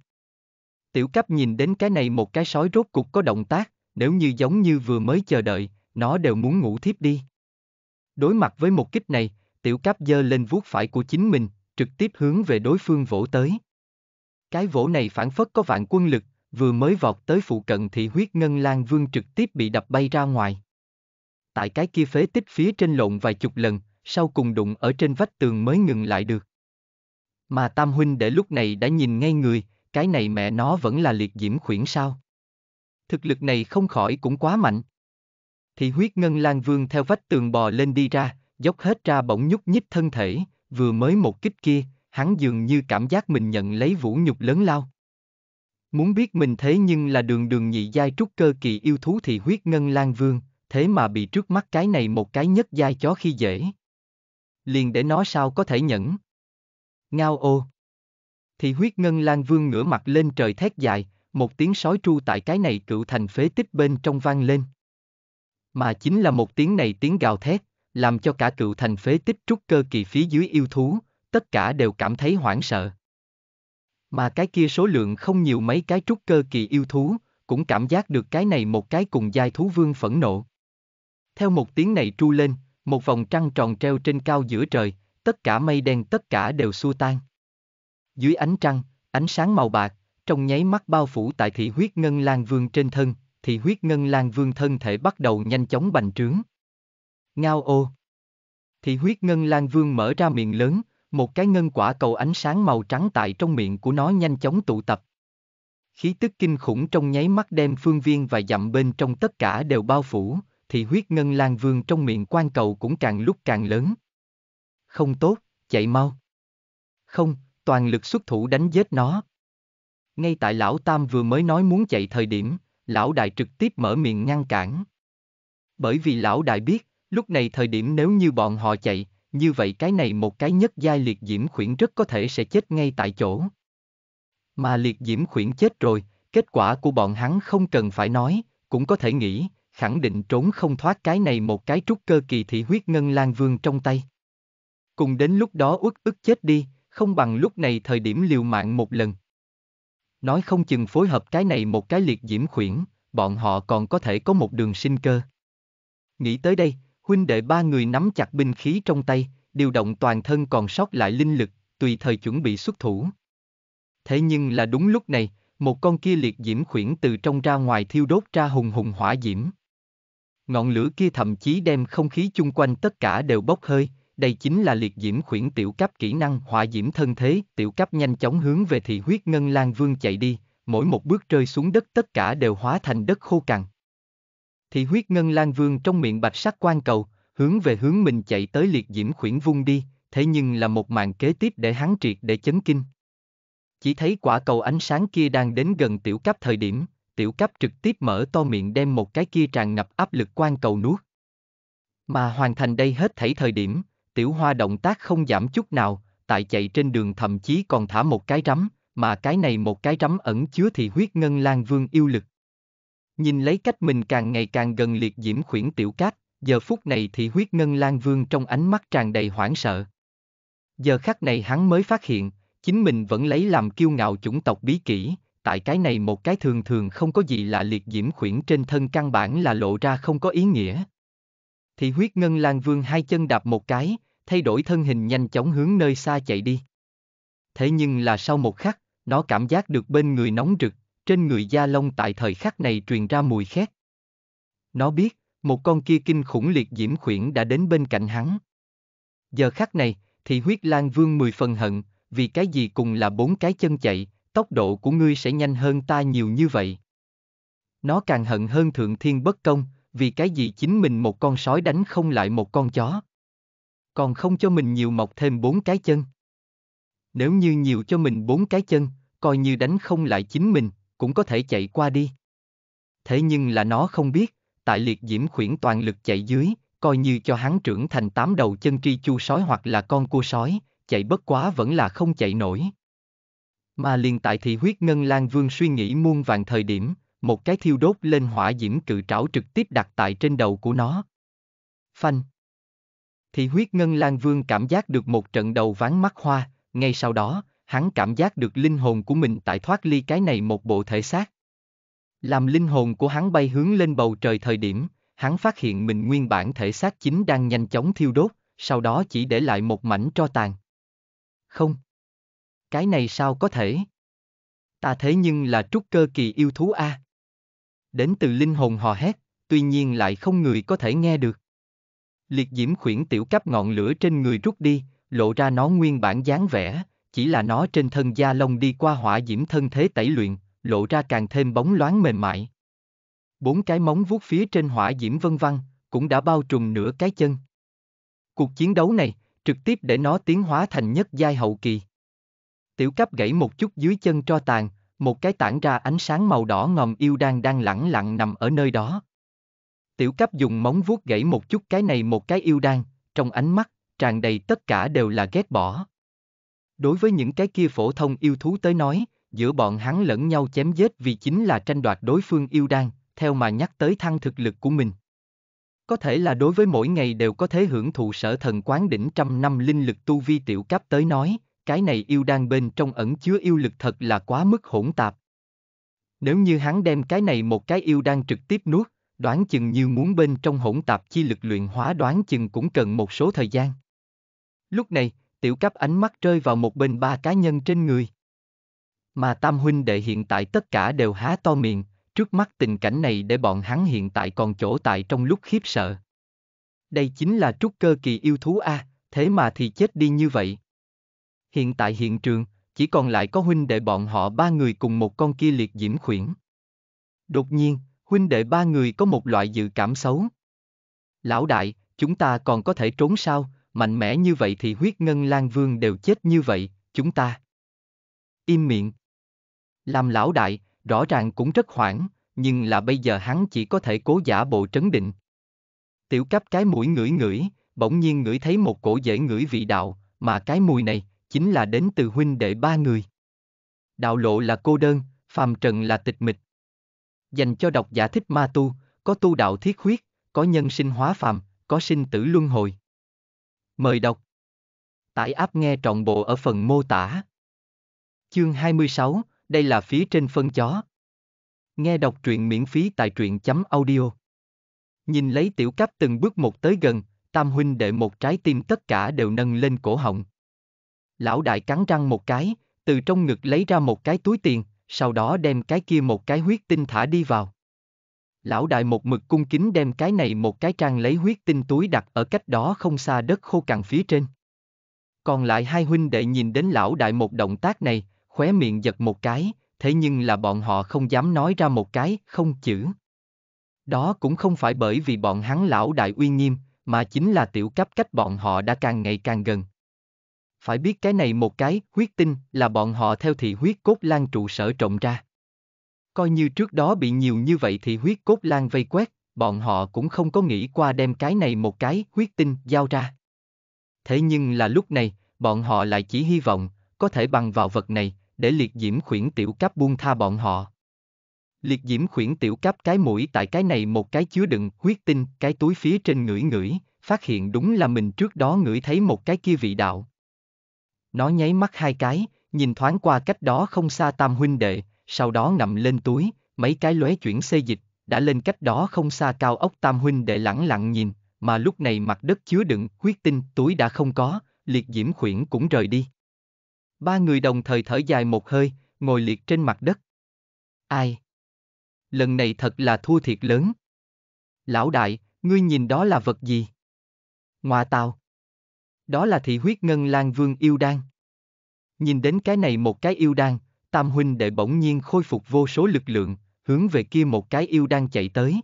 Tiểu cấp nhìn đến cái này một cái sói rốt cục có động tác, nếu như giống như vừa mới chờ đợi, nó đều muốn ngủ thiếp đi. Đối mặt với một kích này, tiểu cấp giơ lên vuốt phải của chính mình, trực tiếp hướng về đối phương vỗ tới. Cái vỗ này phản phất có vạn quân lực, vừa mới vọt tới phụ cận thì huyết ngân lang vương trực tiếp bị đập bay ra ngoài. Tại cái kia phế tích phía trên lộn vài chục lần, sau cùng đụng ở trên vách tường mới ngừng lại được. Mà tam huynh đệ lúc này đã nhìn ngay người. Cái này mẹ nó vẫn là liệt diễm khuyển sao? Thực lực này không khỏi cũng quá mạnh. Thì huyết ngân lang vương theo vách tường bò lên đi ra, dốc hết ra bỗng nhúc nhích thân thể, vừa mới một kích kia, hắn dường như cảm giác mình nhận lấy vũ nhục lớn lao. Muốn biết mình thế nhưng là đường nhị giai trúc cơ kỳ yêu thú thì huyết ngân lang vương, thế mà bị trước mắt cái này một cái nhất giai chó khi dễ. Liền để nó sao có thể nhẫn. Ngao ô. Thì huyết ngân lang vương ngửa mặt lên trời thét dài, một tiếng sói tru tại cái này cựu thành phế tích bên trong vang lên. Mà chính là một tiếng này tiếng gào thét, làm cho cả cựu thành phế tích trúc cơ kỳ phía dưới yêu thú, tất cả đều cảm thấy hoảng sợ. Mà cái kia số lượng không nhiều mấy cái trúc cơ kỳ yêu thú, cũng cảm giác được cái này một cái cùng giai thú vương phẫn nộ. Theo một tiếng này tru lên, một vòng trăng tròn treo trên cao giữa trời, tất cả mây đen tất cả đều xua tan. Dưới ánh trăng, ánh sáng màu bạc, trong nháy mắt bao phủ tại thị huyết ngân lang vương trên thân, thị huyết ngân lang vương thân thể bắt đầu nhanh chóng bành trướng. Ngao ô! Thị huyết ngân lang vương mở ra miệng lớn, một cái ngân quả cầu ánh sáng màu trắng tại trong miệng của nó nhanh chóng tụ tập. Khí tức kinh khủng trong nháy mắt đem phương viên và dặm bên trong tất cả đều bao phủ, thị huyết ngân lang vương trong miệng quan cầu cũng càng lúc càng lớn. Không tốt, chạy mau! Không! Toàn lực xuất thủ đánh giết nó. Ngay tại lão tam vừa mới nói muốn chạy thời điểm, lão đại trực tiếp mở miệng ngăn cản. Bởi vì lão đại biết, lúc này thời điểm nếu như bọn họ chạy, như vậy cái này một cái nhất giai liệt diễm khuyển rất có thể sẽ chết ngay tại chỗ. Mà liệt diễm khuyển chết rồi, kết quả của bọn hắn không cần phải nói, cũng có thể nghĩ, khẳng định trốn không thoát cái này một cái trúc cơ kỳ thị huyết ngân lang vương trong tay. Cùng đến lúc đó uất ức chết đi, không bằng lúc này thời điểm liều mạng một lần. Nói không chừng phối hợp cái này một cái liệt diễm khuyển, bọn họ còn có thể có một đường sinh cơ. Nghĩ tới đây, huynh đệ ba người nắm chặt binh khí trong tay, điều động toàn thân còn sót lại linh lực, tùy thời chuẩn bị xuất thủ. Thế nhưng là đúng lúc này, một con kia liệt diễm khuyển từ trong ra ngoài thiêu đốt ra hùng hùng hỏa diễm. Ngọn lửa kia thậm chí đem không khí chung quanh tất cả đều bốc hơi, đây chính là liệt diễm khuyển tiểu cấp kỹ năng hỏa diễm thân thế. Tiểu cấp nhanh chóng hướng về thị huyết ngân lang vương chạy đi, mỗi một bước rơi xuống đất tất cả đều hóa thành đất khô cằn. Thị huyết ngân lang vương trong miệng bạch sắc quan cầu, hướng về hướng mình chạy tới liệt diễm khuyển vung đi, thế nhưng là một màn kế tiếp để hắn triệt để chấn kinh. Chỉ thấy quả cầu ánh sáng kia đang đến gần tiểu cấp thời điểm, tiểu cấp trực tiếp mở to miệng đem một cái kia tràn ngập áp lực quan cầu nuốt. Mà hoàn thành đây hết thảy thời điểm, tiểu hoa động tác không giảm chút nào, tại chạy trên đường thậm chí còn thả một cái rắm, mà cái này một cái rắm ẩn chứa thì huyết ngân lang vương yêu lực. Nhìn lấy cách mình càng ngày càng gần liệt diễm khuyển tiểu cát, giờ phút này thì huyết ngân lang vương trong ánh mắt tràn đầy hoảng sợ. Giờ khắc này hắn mới phát hiện, chính mình vẫn lấy làm kiêu ngạo chủng tộc bí kỷ, tại cái này một cái thường thường không có gì lạ liệt diễm khuyển trên thân căn bản là lộ ra không có ý nghĩa. Thì huyết ngân lang vương hai chân đạp một cái, thay đổi thân hình nhanh chóng hướng nơi xa chạy đi. Thế nhưng là sau một khắc, nó cảm giác được bên người nóng rực, trên người da lông tại thời khắc này truyền ra mùi khét. Nó biết, một con kia kinh khủng liệt diễm khuyển đã đến bên cạnh hắn. Giờ khắc này, thì huyết lang vương mười phần hận, vì cái gì cùng là bốn cái chân chạy, tốc độ của ngươi sẽ nhanh hơn ta nhiều như vậy. Nó càng hận hơn thượng thiên bất công, vì cái gì chính mình một con sói đánh không lại một con chó. Còn không cho mình nhiều mọc thêm bốn cái chân. Nếu như nhiều cho mình bốn cái chân, coi như đánh không lại chính mình, cũng có thể chạy qua đi. Thế nhưng là nó không biết, tại liệt diễm khuyển toàn lực chạy dưới, coi như cho hắn trưởng thành 8 đầu chân tri chu sói hoặc là con cua sói, chạy bất quá vẫn là không chạy nổi. Mà liền tại thì huyết ngân lang vương suy nghĩ muôn vàng thời điểm, một cái thiêu đốt lên hỏa diễm cự trảo trực tiếp đặt tại trên đầu của nó. Phanh! Thì huyết ngân lang vương cảm giác được một trận đầu ván mắt hoa, ngay sau đó, hắn cảm giác được linh hồn của mình tại thoát ly cái này một bộ thể xác. Làm linh hồn của hắn bay hướng lên bầu trời thời điểm, hắn phát hiện mình nguyên bản thể xác chính đang nhanh chóng thiêu đốt, sau đó chỉ để lại một mảnh tro tàn. Không! Cái này sao có thể? Ta thế nhưng là trúc cơ kỳ yêu thú a. Đến từ linh hồn hò hét, tuy nhiên lại không người có thể nghe được. Liệt diễm khuyển tiểu cấp ngọn lửa trên người rút đi, lộ ra nó nguyên bản dáng vẻ, chỉ là nó trên thân da lông đi qua hỏa diễm thân thế tẩy luyện, lộ ra càng thêm bóng loáng mềm mại. Bốn cái móng vuốt phía trên hỏa diễm vân vân, cũng đã bao trùm nửa cái chân. Cuộc chiến đấu này, trực tiếp để nó tiến hóa thành nhất giai hậu kỳ. Tiểu cấp gãy một chút dưới chân tro tàn, một cái tản ra ánh sáng màu đỏ ngòm yêu đang lẳng lặng nằm ở nơi đó. Tiểu cấp dùng móng vuốt gãy một chút cái này một cái yêu đan, trong ánh mắt, tràn đầy tất cả đều là ghét bỏ. Đối với những cái kia phổ thông yêu thú tới nói, giữa bọn hắn lẫn nhau chém giết vì chính là tranh đoạt đối phương yêu đan, theo mà nhắc tới thăng thực lực của mình. Có thể là đối với mỗi ngày đều có thể hưởng thụ sở thần quán đỉnh 100 năm linh lực tu vi tiểu cấp tới nói, cái này yêu đan bên trong ẩn chứa yêu lực thật là quá mức hỗn tạp. Nếu như hắn đem cái này một cái yêu đan trực tiếp nuốt, đoán chừng như muốn bên trong hỗn tạp chi lực luyện hóa đoán chừng cũng cần một số thời gian. Lúc này, tiểu cấp ánh mắt rơi vào một bên ba cá nhân trên người. Mà tam huynh đệ hiện tại tất cả đều há to miệng, trước mắt tình cảnh này để bọn hắn hiện tại còn chỗ tại trong lúc khiếp sợ. Đây chính là trúc cơ kỳ yêu thú a, thế mà thì chết đi như vậy. Hiện tại hiện trường, chỉ còn lại có huynh đệ bọn họ ba người cùng một con kia liệt diễm khuyển. Đột nhiên, huynh đệ ba người có một loại dự cảm xấu. Lão đại, chúng ta còn có thể trốn sao, mạnh mẽ như vậy thì huyết ngân lang vương đều chết như vậy, chúng ta. Im miệng. Làm lão đại, rõ ràng cũng rất hoảng, nhưng là bây giờ hắn chỉ có thể cố giả bộ trấn định. Tiểu cấp cái mũi ngửi, bỗng nhiên ngửi thấy một cổ dễ ngửi vị đạo, mà cái mùi này chính là đến từ huynh đệ ba người. Đạo lộ là cô đơn, phàm trần là tịch mịch. Dành cho độc giả thích ma tu, có tu đạo thiết huyết, có nhân sinh hóa phàm, có sinh tử luân hồi. Mời đọc. Tải app nghe trọn bộ ở phần mô tả. Chương 26, đây là phía trên phân chó. Nghe đọc truyện miễn phí tại truyện.audio. Nhìn lấy tiểu cấp từng bước một tới gần, tam huynh đệ một trái tim tất cả đều nâng lên cổ họng. Lão đại cắn răng một cái, từ trong ngực lấy ra một cái túi tiền, sau đó đem cái kia một cái huyết tinh thả đi vào. Lão đại một mực cung kính đem cái này một cái trang lấy huyết tinh túi đặt ở cách đó không xa đất khô cằn phía trên. Còn lại hai huynh đệ nhìn đến lão đại một động tác này, khóe miệng giật một cái, thế nhưng là bọn họ không dám nói ra một cái không chữ. Đó cũng không phải bởi vì bọn hắn lão đại uy nghiêm, mà chính là tiểu cấp cách bọn họ đã càng ngày càng gần. Phải biết cái này một cái huyết tinh là bọn họ theo thị huyết cốt lan trụ sở trộm ra. Coi như trước đó bị nhiều như vậy thì huyết cốt lan vây quét, bọn họ cũng không có nghĩ qua đem cái này một cái huyết tinh giao ra. Thế nhưng là lúc này, bọn họ lại chỉ hy vọng, có thể bằng vào vật này, để liệt diễm khuyển tiểu cấp buông tha bọn họ. Liệt diễm khuyển tiểu cấp cái mũi tại cái này một cái chứa đựng huyết tinh, cái túi phía trên ngửi ngửi, phát hiện đúng là mình trước đó ngửi thấy một cái kia vị đạo. Nó nháy mắt hai cái, nhìn thoáng qua cách đó không xa tam huynh đệ, sau đó ngậm lên túi, mấy cái lóe chuyển xê dịch, đã lên cách đó không xa cao ốc tam huynh đệ lẳng lặng nhìn, mà lúc này mặt đất chứa đựng huyết tinh túi đã không có, liệt diễm khuyển cũng rời đi. Ba người đồng thời thở dài một hơi, ngồi liệt trên mặt đất. Ai? Lần này thật là thua thiệt lớn. Lão đại, ngươi nhìn đó là vật gì? Ngoa tào. Đó là thị huyết ngân lang vương yêu đan. Nhìn đến cái này một cái yêu đan, tam huynh đệ bỗng nhiên khôi phục vô số lực lượng, hướng về kia một cái yêu đan chạy tới.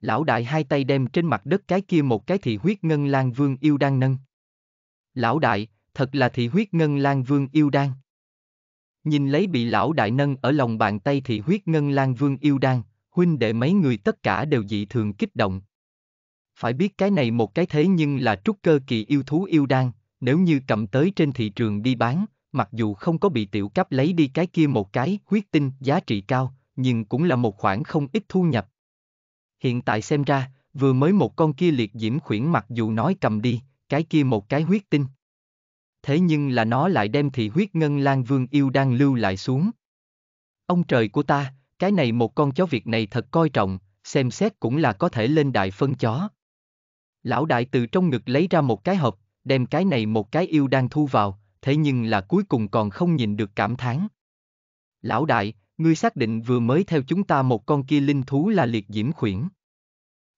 Lão đại hai tay đem trên mặt đất cái kia một cái thị huyết ngân lang vương yêu đan nâng. Lão đại, thật là thị huyết ngân lang vương yêu đan. Nhìn lấy bị lão đại nâng ở lòng bàn tay thị huyết ngân lang vương yêu đan, huynh đệ mấy người tất cả đều dị thường kích động. Phải biết cái này một cái thế nhưng là trúc cơ kỳ yêu thú yêu đan, nếu như cầm tới trên thị trường đi bán, mặc dù không có bị tiểu cấp lấy đi cái kia một cái huyết tinh giá trị cao, nhưng cũng là một khoản không ít thu nhập. Hiện tại xem ra, vừa mới một con kia liệt diễm khuyển mặc dù nói cầm đi, cái kia một cái huyết tinh. Thế nhưng là nó lại đem thị huyết ngân lang vương yêu đang lưu lại xuống. Ông trời của ta, cái này một con chó Việt này thật coi trọng, xem xét cũng là có thể lên đại phân chó. Lão đại từ trong ngực lấy ra một cái hộp, đem cái này một cái yêu đang thu vào, thế nhưng là cuối cùng còn không nhìn được cảm thán. Lão đại, ngươi xác định vừa mới theo chúng ta một con kia linh thú là liệt diễm khuyển.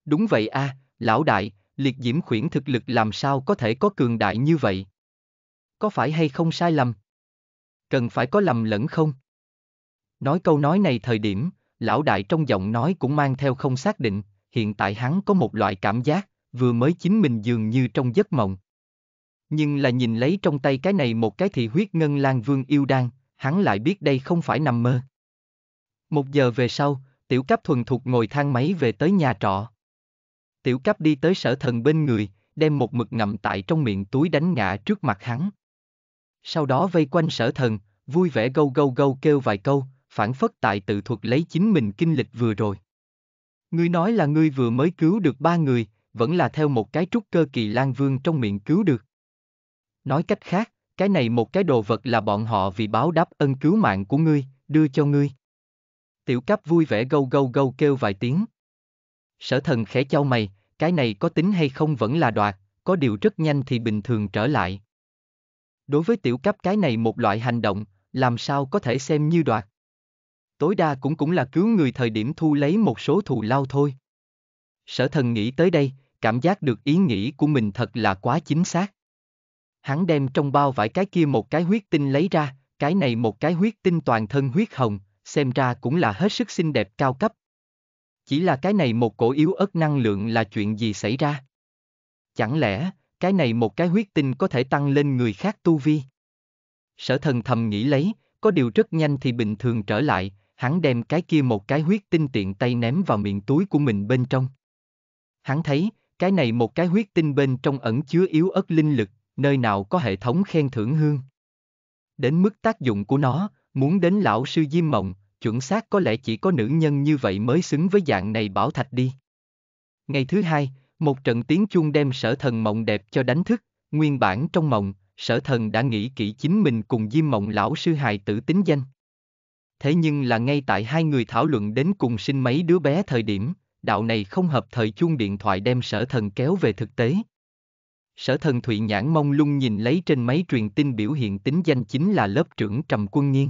Đúng vậy a, lão đại, liệt diễm khuyển thực lực làm sao có thể có cường đại như vậy? Có phải hay không sai lầm? Cần phải có lầm lẫn không? Nói câu nói này thời điểm, lão đại trong giọng nói cũng mang theo không xác định, hiện tại hắn có một loại cảm giác, vừa mới chính mình dường như trong giấc mộng. Nhưng là nhìn lấy trong tay cái này một cái thị huyết ngân lang vương yêu đan, hắn lại biết đây không phải nằm mơ. 1 giờ về sau, tiểu cấp thuần thục ngồi thang máy về tới nhà trọ. Tiểu cấp đi tới sở thần bên người, đem một mực ngậm tại trong miệng túi đánh ngã trước mặt hắn. Sau đó vây quanh sở thần, vui vẻ gâu gâu gâu kêu vài câu, phản phất tại tự thuật lấy chính mình kinh lịch vừa rồi. Ngươi nói là ngươi vừa mới cứu được 3 người, vẫn là theo một cái trúc cơ kỳ lang vương trong miệng cứu được. Nói cách khác, cái này một cái đồ vật là bọn họ vì báo đáp ân cứu mạng của ngươi, đưa cho ngươi. Tiểu cấp vui vẻ gâu gâu gâu kêu vài tiếng. Sở thần khẽ chau mày, cái này có tính hay không vẫn là đoạt, có điều rất nhanh thì bình thường trở lại. Đối với tiểu cấp cái này một loại hành động, làm sao có thể xem như đoạt. Tối đa cũng là cứu người thời điểm thu lấy một số thù lao thôi. Sở thần nghĩ tới đây, cảm giác được ý nghĩ của mình thật là quá chính xác. Hắn đem trong bao vải cái kia một cái huyết tinh lấy ra, cái này một cái huyết tinh toàn thân huyết hồng, xem ra cũng là hết sức xinh đẹp cao cấp. Chỉ là cái này một cổ yếu ớt năng lượng là chuyện gì xảy ra? Chẳng lẽ, cái này một cái huyết tinh có thể tăng lên người khác tu vi? Sở thần thầm nghĩ lấy, có điều rất nhanh thì bình thường trở lại, hắn đem cái kia một cái huyết tinh tiện tay ném vào miệng túi của mình bên trong. Hắn thấy, cái này một cái huyết tinh bên trong ẩn chứa yếu ớt linh lực, nơi nào có hệ thống khen thưởng hương. Đến mức tác dụng của nó, muốn đến lão sư Diêm Mộng, chuẩn xác có lẽ chỉ có nữ nhân như vậy mới xứng với dạng này bảo thạch đi. Ngày thứ hai, một trận tiếng chuông đem sở thần mộng đẹp cho đánh thức. Nguyên bản trong mộng, sở thần đã nghĩ kỹ chính mình cùng Diêm Mộng lão sư hài tử tính danh. Thế nhưng là ngay tại hai người thảo luận đến cùng sinh mấy đứa bé thời điểm, đạo này không hợp thời chuông điện thoại đem sở thần kéo về thực tế. Sở thần thụy nhãn mông lung nhìn lấy trên máy truyền tin biểu hiện tính danh chính là lớp trưởng Trầm Quân Nghiên.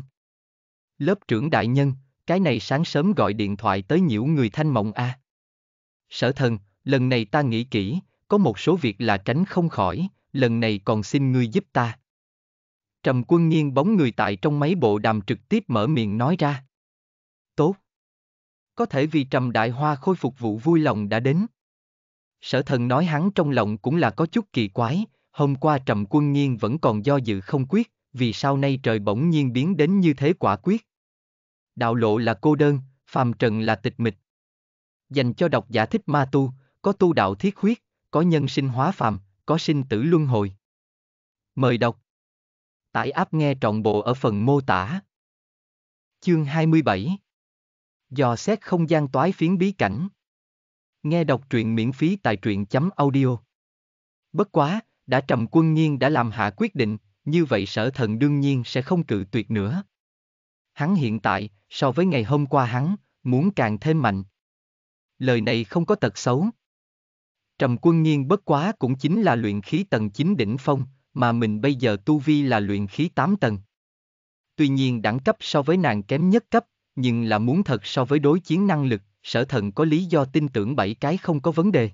Lớp trưởng đại nhân, cái này sáng sớm gọi điện thoại tới nhiễu người thanh mộng à. Sở Thần, lần này ta nghĩ kỹ, có một số việc là tránh không khỏi, lần này còn xin ngươi giúp ta. Trầm Quân Nghiên bóng người tại trong máy bộ đàm trực tiếp mở miệng nói ra. Tốt. Có thể vì Trầm Đại Hoa khôi phục vụ vui lòng đã đến. Sở Thần nói hắn trong lòng cũng là có chút kỳ quái, hôm qua Trầm Quân Nghiên vẫn còn do dự không quyết, vì sao nay trời bỗng nhiên biến đến như thế quả quyết. Đạo lộ là cô đơn, phàm trần là tịch mịch. Dành cho độc giả thích ma tu, có tu đạo thiết huyết, có nhân sinh hóa phàm, có sinh tử luân hồi. Mời đọc. Tải app nghe trọn bộ ở phần mô tả. Chương 27. Dò xét không gian toái phiến bí cảnh. Nghe đọc truyện miễn phí tại truyện.audio. Bất quá, đã Trầm Quân Nghiên đã làm hạ quyết định, như vậy Sở Thần đương nhiên sẽ không cự tuyệt nữa. Hắn hiện tại, so với ngày hôm qua hắn, muốn càng thêm mạnh. Lời này không có tật xấu. Trầm Quân Nghiên bất quá cũng chính là luyện khí tầng 9 đỉnh phong, mà mình bây giờ tu vi là luyện khí 8 tầng. Tuy nhiên đẳng cấp so với nàng kém nhất cấp, nhưng là muốn thật so với đối chiến năng lực, Sở Thần có lý do tin tưởng 7 cái không có vấn đề.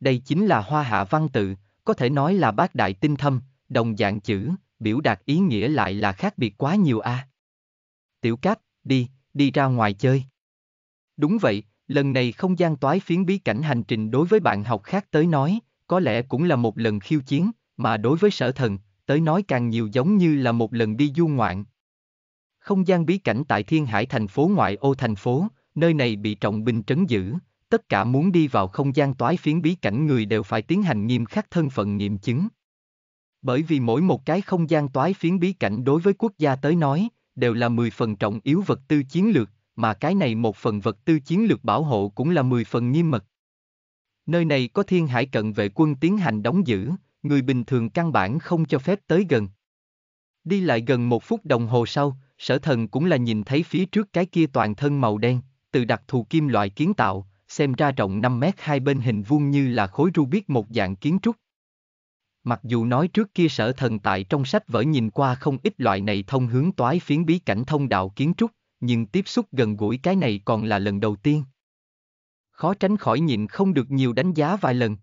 Đây chính là Hoa Hạ văn tự, có thể nói là bát đại tinh thâm, đồng dạng chữ, biểu đạt ý nghĩa lại là khác biệt quá nhiều a. Tiểu Cáp, đi ra ngoài chơi. Đúng vậy, lần này không gian toái phiến bí cảnh hành trình đối với bạn học khác tới nói, có lẽ cũng là một lần khiêu chiến, mà đối với Sở Thần, tới nói càng nhiều giống như là một lần đi du ngoạn. Không gian bí cảnh tại Thiên Hải thành phố ngoại ô thành phố, nơi này bị trọng binh trấn giữ, tất cả muốn đi vào không gian toái phiến bí cảnh người đều phải tiến hành nghiêm khắc thân phận nghiệm chứng. Bởi vì mỗi một cái không gian toái phiến bí cảnh đối với quốc gia tới nói, đều là 10 phần trọng yếu vật tư chiến lược, mà cái này một phần vật tư chiến lược bảo hộ cũng là 10 phần nghiêm mật. Nơi này có Thiên Hải cận vệ quân tiến hành đóng giữ, người bình thường căn bản không cho phép tới gần. Đi lại gần 1 phút đồng hồ sau, Sở Thần cũng là nhìn thấy phía trước cái kia toàn thân màu đen, từ đặc thù kim loại kiến tạo, xem ra rộng 5 mét hai bên hình vuông như là khối Rubik một dạng kiến trúc. Mặc dù nói trước kia Sở Thần tại trong sách vở nhìn qua không ít loại này thông hướng toái phiến bí cảnh thông đạo kiến trúc, nhưng tiếp xúc gần gũi cái này còn là lần đầu tiên. Khó tránh khỏi nhịn không được nhiều đánh giá vài lần.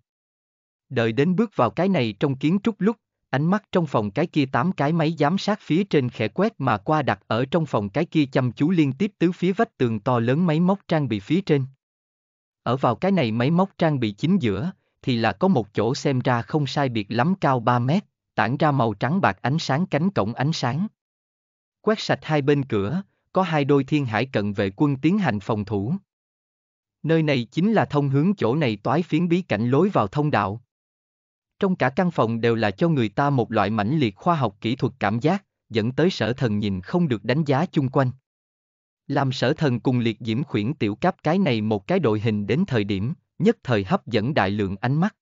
Đợi đến bước vào cái này trong kiến trúc lúc, ánh mắt trong phòng cái kia 8 cái máy giám sát phía trên khẽ quét mà qua đặt ở trong phòng cái kia chăm chú liên tiếp tứ phía vách tường to lớn máy móc trang bị phía trên. Ở vào cái này máy móc trang bị chính giữa, thì là có một chỗ xem ra không sai biệt lắm cao 3 mét, tản ra màu trắng bạc ánh sáng cánh cổng ánh sáng. Quét sạch hai bên cửa, có 2 đôi Thiên Hải cận vệ quân tiến hành phòng thủ. Nơi này chính là thông hướng chỗ này toái phiến bí cảnh lối vào thông đạo. Trong cả căn phòng đều là cho người ta một loại mãnh liệt khoa học kỹ thuật cảm giác, dẫn tới Sở Thần nhìn không được đánh giá chung quanh. Làm Sở Thần cùng Liệt Diễm khuyển Tiểu Cáp cái này một cái đội hình đến thời điểm, nhất thời hấp dẫn đại lượng ánh mắt.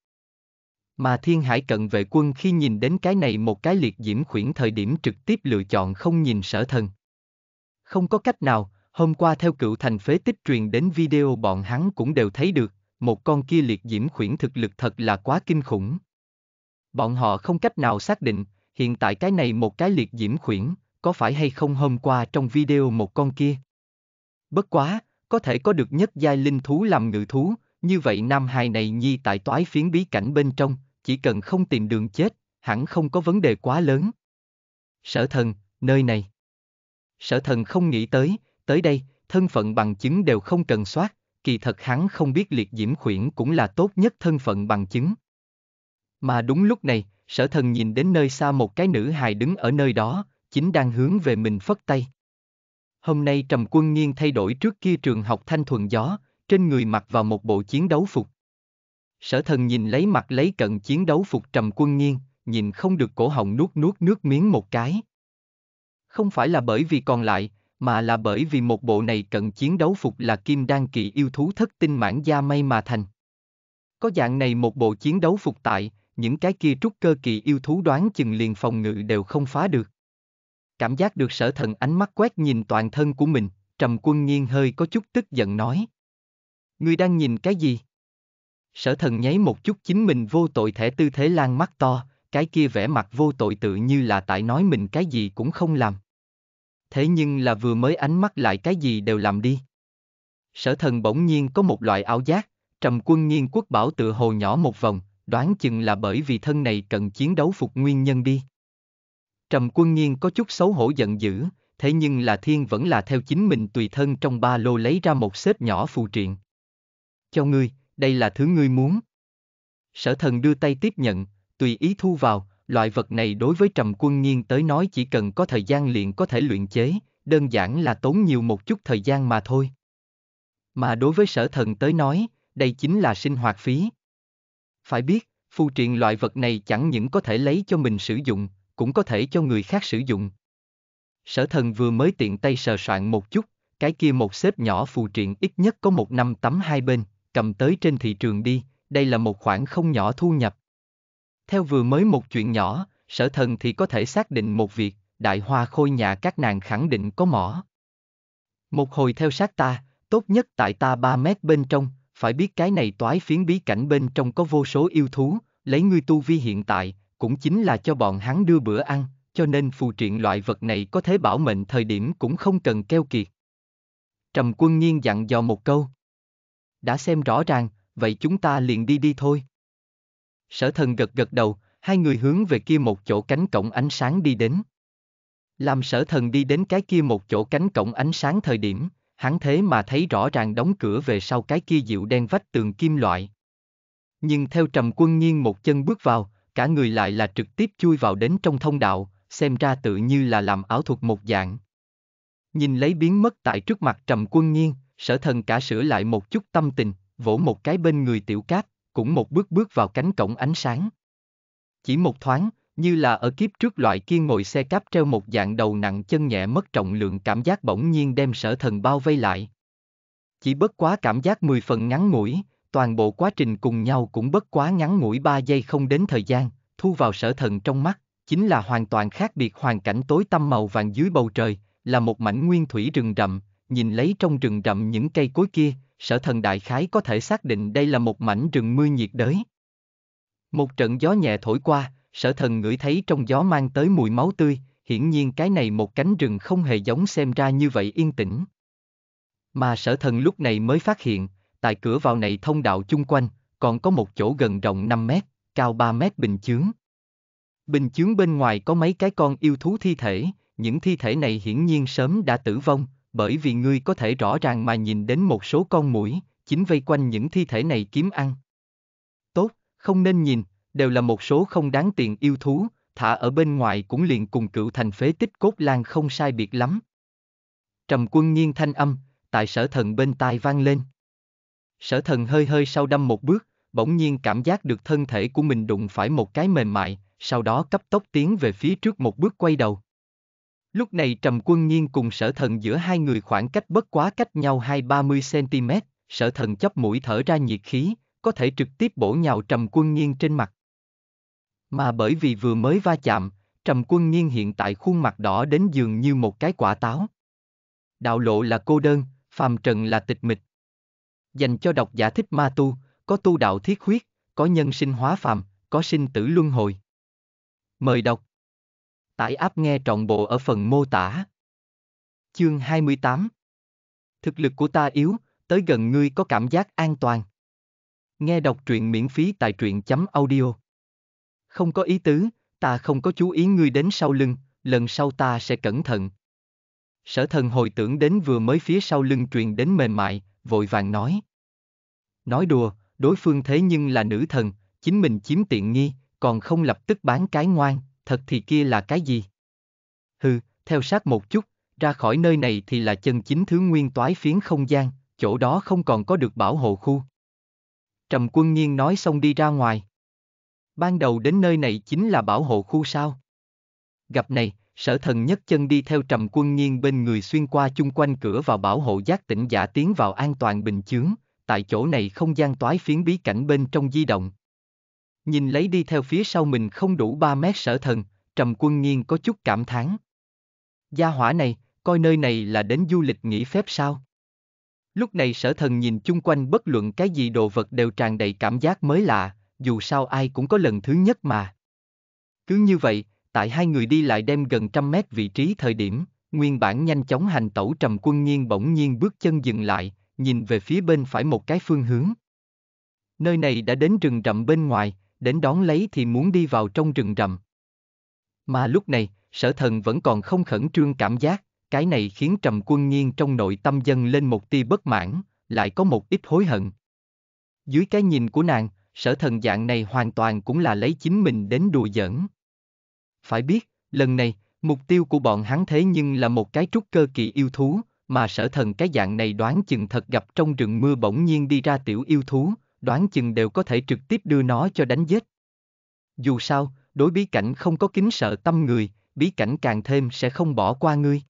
Mà Thiên Hải cận vệ quân khi nhìn đến cái này một cái Liệt Diễm khuyển thời điểm trực tiếp lựa chọn không nhìn Sở Thần. Không có cách nào, hôm qua theo cựu thành phế tích truyền đến video bọn hắn cũng đều thấy được, một con kia Liệt Diễm khuyển thực lực thật là quá kinh khủng. Bọn họ không cách nào xác định, hiện tại cái này một cái Liệt Diễm khuyển, có phải hay không hôm qua trong video một con kia. Bất quá, có thể có được nhất giai linh thú làm ngự thú, như vậy nam hài này nhi tại toái phiến bí cảnh bên trong, chỉ cần không tìm đường chết, hẳn không có vấn đề quá lớn. Sở Thần, nơi này. Sở Thần không nghĩ tới, tới đây, thân phận bằng chứng đều không cần soát, kỳ thật hắn không biết Liệt Diễm khuyển cũng là tốt nhất thân phận bằng chứng. Mà đúng lúc này, Sở Thần nhìn đến nơi xa một cái nữ hài đứng ở nơi đó, chính đang hướng về mình phất tay. Hôm nay Trầm Quân Nghiên thay đổi trước kia trường học thanh thuần gió, trên người mặc vào một bộ chiến đấu phục. Sở Thần nhìn lấy mặt lấy cận chiến đấu phục Trầm Quân Nghiên, nhìn không được cổ họng nuốt nước miếng một cái. Không phải là bởi vì còn lại, mà là bởi vì một bộ này cận chiến đấu phục là kim đan kỳ yêu thú thất tinh mãn da may mà thành. Có dạng này một bộ chiến đấu phục tại, những cái kia trúc cơ kỳ yêu thú đoán chừng liền phòng ngự đều không phá được. Cảm giác được Sở Thần ánh mắt quét nhìn toàn thân của mình, Trầm Quân Nghiên hơi có chút tức giận nói. Ngươi đang nhìn cái gì? Sở Thần nháy một chút chính mình vô tội thẻ tư thế lan mắt to, cái kia vẻ mặt vô tội tự như là tại nói mình cái gì cũng không làm. thế nhưng là vừa mới ánh mắt lại cái gì đều làm đi. Sở Thần bỗng nhiên có một loại ảo giác, Trầm Quân Nghiên quốc bảo tựa hồ nhỏ một vòng, đoán chừng là bởi vì thân này cần chiến đấu phục nguyên nhân đi. Trầm Quân Nghiên có chút xấu hổ giận dữ, thế nhưng là Thiên vẫn là theo chính mình tùy thân trong ba lô lấy ra một xếp nhỏ phù triện. Cho ngươi, đây là thứ ngươi muốn. Sở Thần đưa tay tiếp nhận, tùy ý thu vào, loại vật này đối với Trầm Quân Nghiên tới nói chỉ cần có thời gian liền có thể luyện chế, đơn giản là tốn nhiều một chút thời gian mà thôi. Mà đối với Sở Thần tới nói, đây chính là sinh hoạt phí. Phải biết, phù triện loại vật này chẳng những có thể lấy cho mình sử dụng, cũng có thể cho người khác sử dụng. Sở Thần vừa mới tiện tay sờ soạn một chút, cái kia một xếp nhỏ phù triện ít nhất có 1 năm tắm 2 bên, cầm tới trên thị trường đi, đây là một khoản không nhỏ thu nhập. Theo vừa mới một chuyện nhỏ, Sở Thần thì có thể xác định một việc, Đại Hoa Khôi nhà các nàng khẳng định có mỏ. Một hồi theo sát ta, tốt nhất tại ta 3 mét bên trong, phải biết cái này toái phiến bí cảnh bên trong có vô số yêu thú, lấy ngươi tu vi hiện tại, cũng chính là cho bọn hắn đưa bữa ăn, cho nên phù triện loại vật này có thể bảo mệnh thời điểm cũng không cần keo kiệt. Trầm Quân Nghiên dặn dò một câu. Đã xem rõ ràng, vậy chúng ta liền đi thôi. Sở Thần gật gật đầu, hai người hướng về kia một chỗ cánh cổng ánh sáng đi đến. Làm Sở Thần đi đến cái kia một chỗ cánh cổng ánh sáng thời điểm, hắn thế mà thấy rõ ràng đóng cửa về sau cái kia dịu đen vách tường kim loại. Nhưng theo Trầm Quân Nghiên một chân bước vào, cả người lại là trực tiếp chui vào đến trong thông đạo, xem ra tự như là làm ảo thuật một dạng. Nhìn lấy biến mất tại trước mặt Trầm Quân Nghiên, Sở Thần cả sửa lại một chút tâm tình, vỗ một cái bên người tiểu cáp, cũng một bước bước vào cánh cổng ánh sáng. Chỉ một thoáng, như là ở kiếp trước loại kia ngồi xe cáp treo một dạng đầu nặng chân nhẹ mất trọng lượng cảm giác bỗng nhiên đem Sở Thần bao vây lại. Chỉ bất quá cảm giác 10 phần ngắn ngủi, toàn bộ quá trình cùng nhau cũng bất quá ngắn ngủi 3 giây không đến thời gian, thu vào Sở Thần trong mắt, chính là hoàn toàn khác biệt hoàn cảnh tối tăm màu vàng dưới bầu trời, là một mảnh nguyên thủy rừng rậm, nhìn lấy trong rừng rậm những cây cối kia, Sở Thần đại khái có thể xác định đây là một mảnh rừng mưa nhiệt đới. Một trận gió nhẹ thổi qua, Sở Thần ngửi thấy trong gió mang tới mùi máu tươi, hiển nhiên cái này một cánh rừng không hề giống xem ra như vậy yên tĩnh. Mà Sở Thần lúc này mới phát hiện, tại cửa vào này thông đạo chung quanh, còn có một chỗ gần rộng 5 mét, cao 3 mét bình chướng. Bình chướng bên ngoài có mấy cái con yêu thú thi thể, những thi thể này hiển nhiên sớm đã tử vong, bởi vì ngươi có thể rõ ràng mà nhìn đến một số con muỗi, chính vây quanh những thi thể này kiếm ăn. Tốt, không nên nhìn, đều là một số không đáng tiền yêu thú, thả ở bên ngoài cũng liền cùng cựu thành phế tích cốt lang không sai biệt lắm. Trầm Quân Nghiên thanh âm, tại Sở Thần bên tai vang lên. Sở Thần hơi hơi sau đâm một bước, bỗng nhiên cảm giác được thân thể của mình đụng phải một cái mềm mại, sau đó cấp tốc tiến về phía trước một bước quay đầu. Lúc này Trầm Quân Nghiên cùng Sở Thần giữa hai người khoảng cách bất quá cách nhau 20-30 cm, Sở Thần chóp mũi thở ra nhiệt khí, có thể trực tiếp bổ nhào Trầm Quân Nghiên trên mặt. Mà bởi vì vừa mới va chạm, Trầm Quân Nghiên hiện tại khuôn mặt đỏ đến dường như một cái quả táo. Đạo lộ là cô đơn, phàm trần là tịch mịch. Dành cho độc giả thích ma tu, có tu đạo thiết huyết, có nhân sinh hóa phàm, có sinh tử luân hồi. Mời đọc. Tải app nghe trọn bộ ở phần mô tả. Chương 28. Thực lực của ta yếu, tới gần ngươi có cảm giác an toàn. Nghe đọc truyện miễn phí tại truyện.audio. Không có ý tứ, ta không có chú ý ngươi đến sau lưng, lần sau ta sẽ cẩn thận. Sở Thần hồi tưởng đến vừa mới phía sau lưng truyền đến mềm mại, vội vàng nói. Nói đùa, đối phương thế nhưng là nữ thần, chính mình chiếm tiện nghi, còn không lập tức bán cái ngoan, thật thì kia là cái gì? Hừ, theo sát một chút, ra khỏi nơi này thì là chân chính thứ nguyên toái phiến không gian, chỗ đó không còn có được bảo hộ khu. Trầm Quân Nghiên nói xong đi ra ngoài. Ban đầu đến nơi này chính là bảo hộ khu sao? Gặp này, Sở Thần nhấc chân đi theo Trầm Quân Nghiên bên người xuyên qua chung quanh cửa vào bảo hộ giác tỉnh giả tiến vào an toàn bình chướng, tại chỗ này không gian toái phiến bí cảnh bên trong di động. Nhìn lấy đi theo phía sau mình không đủ 3 mét Sở Thần, Trầm Quân Nghiên có chút cảm thán. Gia hỏa này, coi nơi này là đến du lịch nghỉ phép sao? Lúc này Sở Thần nhìn chung quanh bất luận cái gì đồ vật đều tràn đầy cảm giác mới lạ, dù sao ai cũng có lần thứ nhất mà. Cứ như vậy, tại hai người đi lại đem gần 100 mét vị trí thời điểm, Nguyên bản nhanh chóng hành tẩu Trầm Quân Nhiên bỗng nhiên bước chân dừng lại, nhìn về phía bên phải một cái phương hướng. Nơi này đã đến rừng rậm bên ngoài, đến đón lấy thì muốn đi vào trong rừng rậm. Mà lúc này, Sở Thần vẫn còn không khẩn trương cảm giác, cái này khiến Trầm Quân Nhiên trong nội tâm dâng lên một tia bất mãn, lại có một ít hối hận. Dưới cái nhìn của nàng, Sở Thần dạng này hoàn toàn cũng là lấy chính mình đến đùa giỡn. Phải biết, lần này, mục tiêu của bọn hắn thế nhưng là một cái trúc cơ kỳ yêu thú, mà Sở Thần cái dạng này đoán chừng thật gặp trong rừng mưa bỗng nhiên đi ra tiểu yêu thú, đoán chừng đều có thể trực tiếp đưa nó cho đánh giết. Dù sao, đối bí cảnh không có kính sợ tâm người, bí cảnh càng thêm sẽ không bỏ qua ngươi.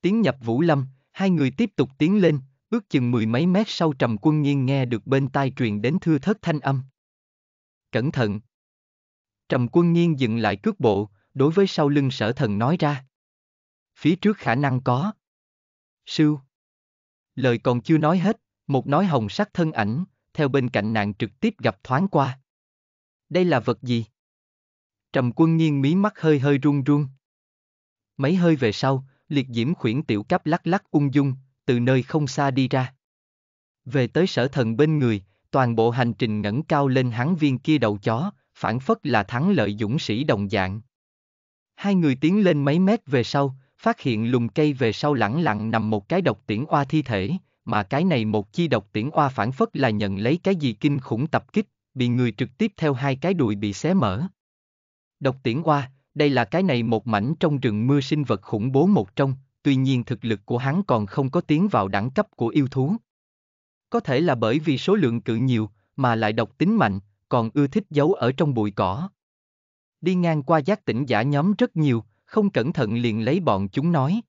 Tiến nhập Vũ Lâm, hai người tiếp tục tiến lên, ước chừng mười mấy mét sau Trầm Quân Nhiên nghe được bên tai truyền đến thưa thớt thanh âm. Cẩn thận! Trầm Quân Nhiên dừng lại cước bộ, đối với sau lưng Sở Thần nói ra. Phía trước khả năng có. Sưu! Lời còn chưa nói hết, một nói hồng sắc thân ảnh, theo bên cạnh nàng trực tiếp gặp thoáng qua. Đây là vật gì? Trầm Quân Nhiên mí mắt hơi hơi run run. Mấy hơi về sau, liệt diễm khuyển tiểu cáp lắc lắc ung dung, từ nơi không xa đi ra. Về tới Sở Thần bên người, toàn bộ hành trình ngẩng cao lên hắn viên kia đầu chó, phản phất là thắng lợi dũng sĩ đồng dạng. Hai người tiến lên mấy mét về sau, phát hiện lùm cây về sau lẳng lặng nằm một cái độc tiễn oa thi thể, mà cái này một chi độc tiễn oa phản phất là nhận lấy cái gì kinh khủng tập kích, bị người trực tiếp theo hai cái đùi bị xé mở. Độc tiễn oa, đây là cái này một mảnh trong rừng mưa sinh vật khủng bố một trong, tuy nhiên thực lực của hắn còn không có tiến vào đẳng cấp của yêu thú. Có thể là bởi vì số lượng cự nhiều, mà lại độc tính mạnh, còn ưa thích giấu ở trong bụi cỏ. Đi ngang qua giác tỉnh giả nhóm rất nhiều, không cẩn thận liền lấy bọn chúng nói.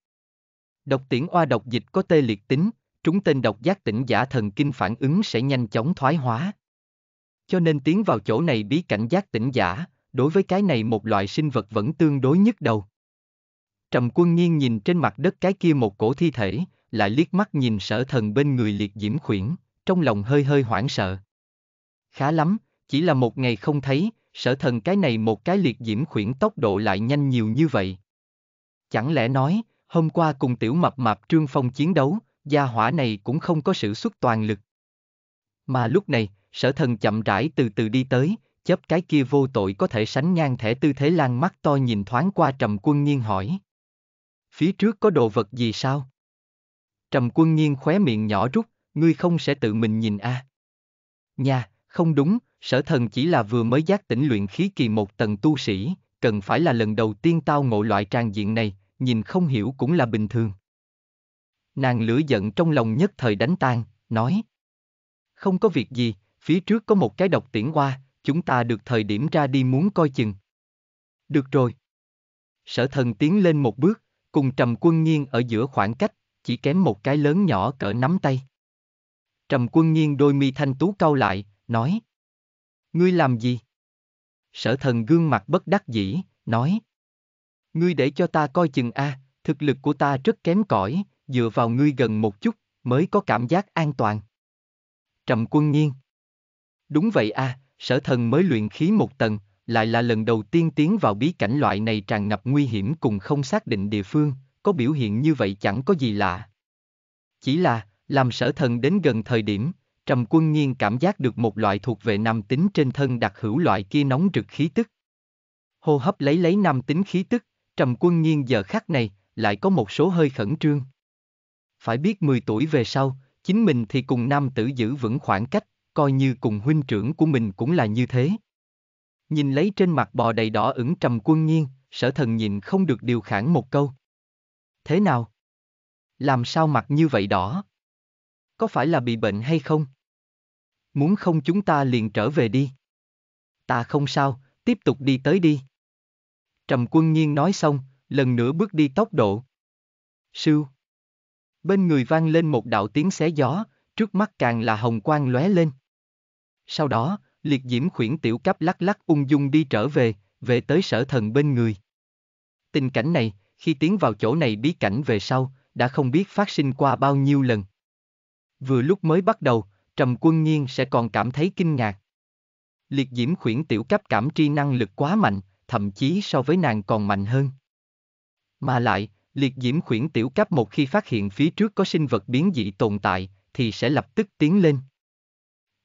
Độc tiễn oa độc dịch có tê liệt tính, chúng tên độc giác tỉnh giả thần kinh phản ứng sẽ nhanh chóng thoái hóa. Cho nên tiến vào chỗ này bí cảnh giác tỉnh giả, đối với cái này một loại sinh vật vẫn tương đối nhức đầu. Trầm Quân Nhiên nhìn trên mặt đất cái kia một cổ thi thể, lại liếc mắt nhìn Sở Thần bên người liệt diễm khuyển, trong lòng hơi hơi hoảng sợ. Khá lắm, chỉ là một ngày không thấy, Sở Thần cái này một cái liệt diễm khuyển tốc độ lại nhanh nhiều như vậy. Chẳng lẽ nói, hôm qua cùng tiểu mập mạp Trương Phong chiến đấu, gia hỏa này cũng không có sự xuất toàn lực. Mà lúc này, Sở Thần chậm rãi từ từ đi tới, chớp cái kia vô tội có thể sánh ngang thẻ tư thế lan mắt to nhìn thoáng qua Trầm Quân Nhiên hỏi. Phía trước có đồ vật gì sao? Trầm Quân Nhiên khóe miệng nhỏ rút, ngươi không sẽ tự mình nhìn a? Nha, không đúng, Sở Thần chỉ là vừa mới giác tỉnh luyện khí kỳ một tầng tu sĩ, cần phải là lần đầu tiên tao ngộ loại tràng diện này, nhìn không hiểu cũng là bình thường. Nàng lửa giận trong lòng nhất thời đánh tan, nói. Không có việc gì, phía trước có một cái độc tiễn oa, chúng ta được thời điểm ra đi muốn coi chừng. Được rồi. Sở Thần tiến lên một bước, cùng Trầm Quân Nhiên ở giữa khoảng cách, chỉ kém một cái lớn nhỏ cỡ nắm tay. Trầm Quân Nhiên đôi mi thanh tú cau lại, nói. Ngươi làm gì? Sở Thần gương mặt bất đắc dĩ, nói. Ngươi để cho ta coi chừng a, thực lực của ta rất kém cỏi, dựa vào ngươi gần một chút, mới có cảm giác an toàn. Trầm Quân Nhiên. Đúng vậy a, Sở Thần mới luyện khí một tầng, lại là lần đầu tiên tiến vào bí cảnh loại này tràn ngập nguy hiểm cùng không xác định địa phương, có biểu hiện như vậy chẳng có gì lạ. Chỉ là, làm Sở Thần đến gần thời điểm, Trầm Quân Nhiên cảm giác được một loại thuộc về nam tính trên thân đặc hữu loại kia nóng rực khí tức. Hô hấp lấy nam tính khí tức, Trầm Quân Nhiên giờ khắc này, lại có một số hơi khẩn trương. Phải biết 10 tuổi về sau, chính mình thì cùng nam tử giữ vững khoảng cách, coi như cùng huynh trưởng của mình cũng là như thế. Nhìn lấy trên mặt bò đầy đỏ ửng Trầm Quân Nhiên, Sở Thần nhìn không được điều khản một câu. Thế nào? Làm sao mặt như vậy đỏ? Có phải là bị bệnh hay không? Muốn không chúng ta liền trở về đi. Ta không sao, tiếp tục đi tới đi. Trầm Quân Nhiên nói xong, lần nữa bước đi tốc độ. Sưu. Bên người vang lên một đạo tiếng xé gió, trước mắt càng là hồng quang lóe lên. Sau đó, liệt diễm khuyển tiểu cáp lắc lắc ung dung đi trở về, về tới Sở Thần bên người. Tình cảnh này, khi tiến vào chỗ này bí cảnh về sau, đã không biết phát sinh qua bao nhiêu lần. Vừa lúc mới bắt đầu, Trầm Quân Nhiên sẽ còn cảm thấy kinh ngạc. Liệt diễm khuyển tiểu cáp cảm tri năng lực quá mạnh, thậm chí so với nàng còn mạnh hơn. Mà lại, Liệt diễm khuyển tiểu cấp một khi phát hiện phía trước có sinh vật biến dị tồn tại, thì sẽ lập tức tiến lên.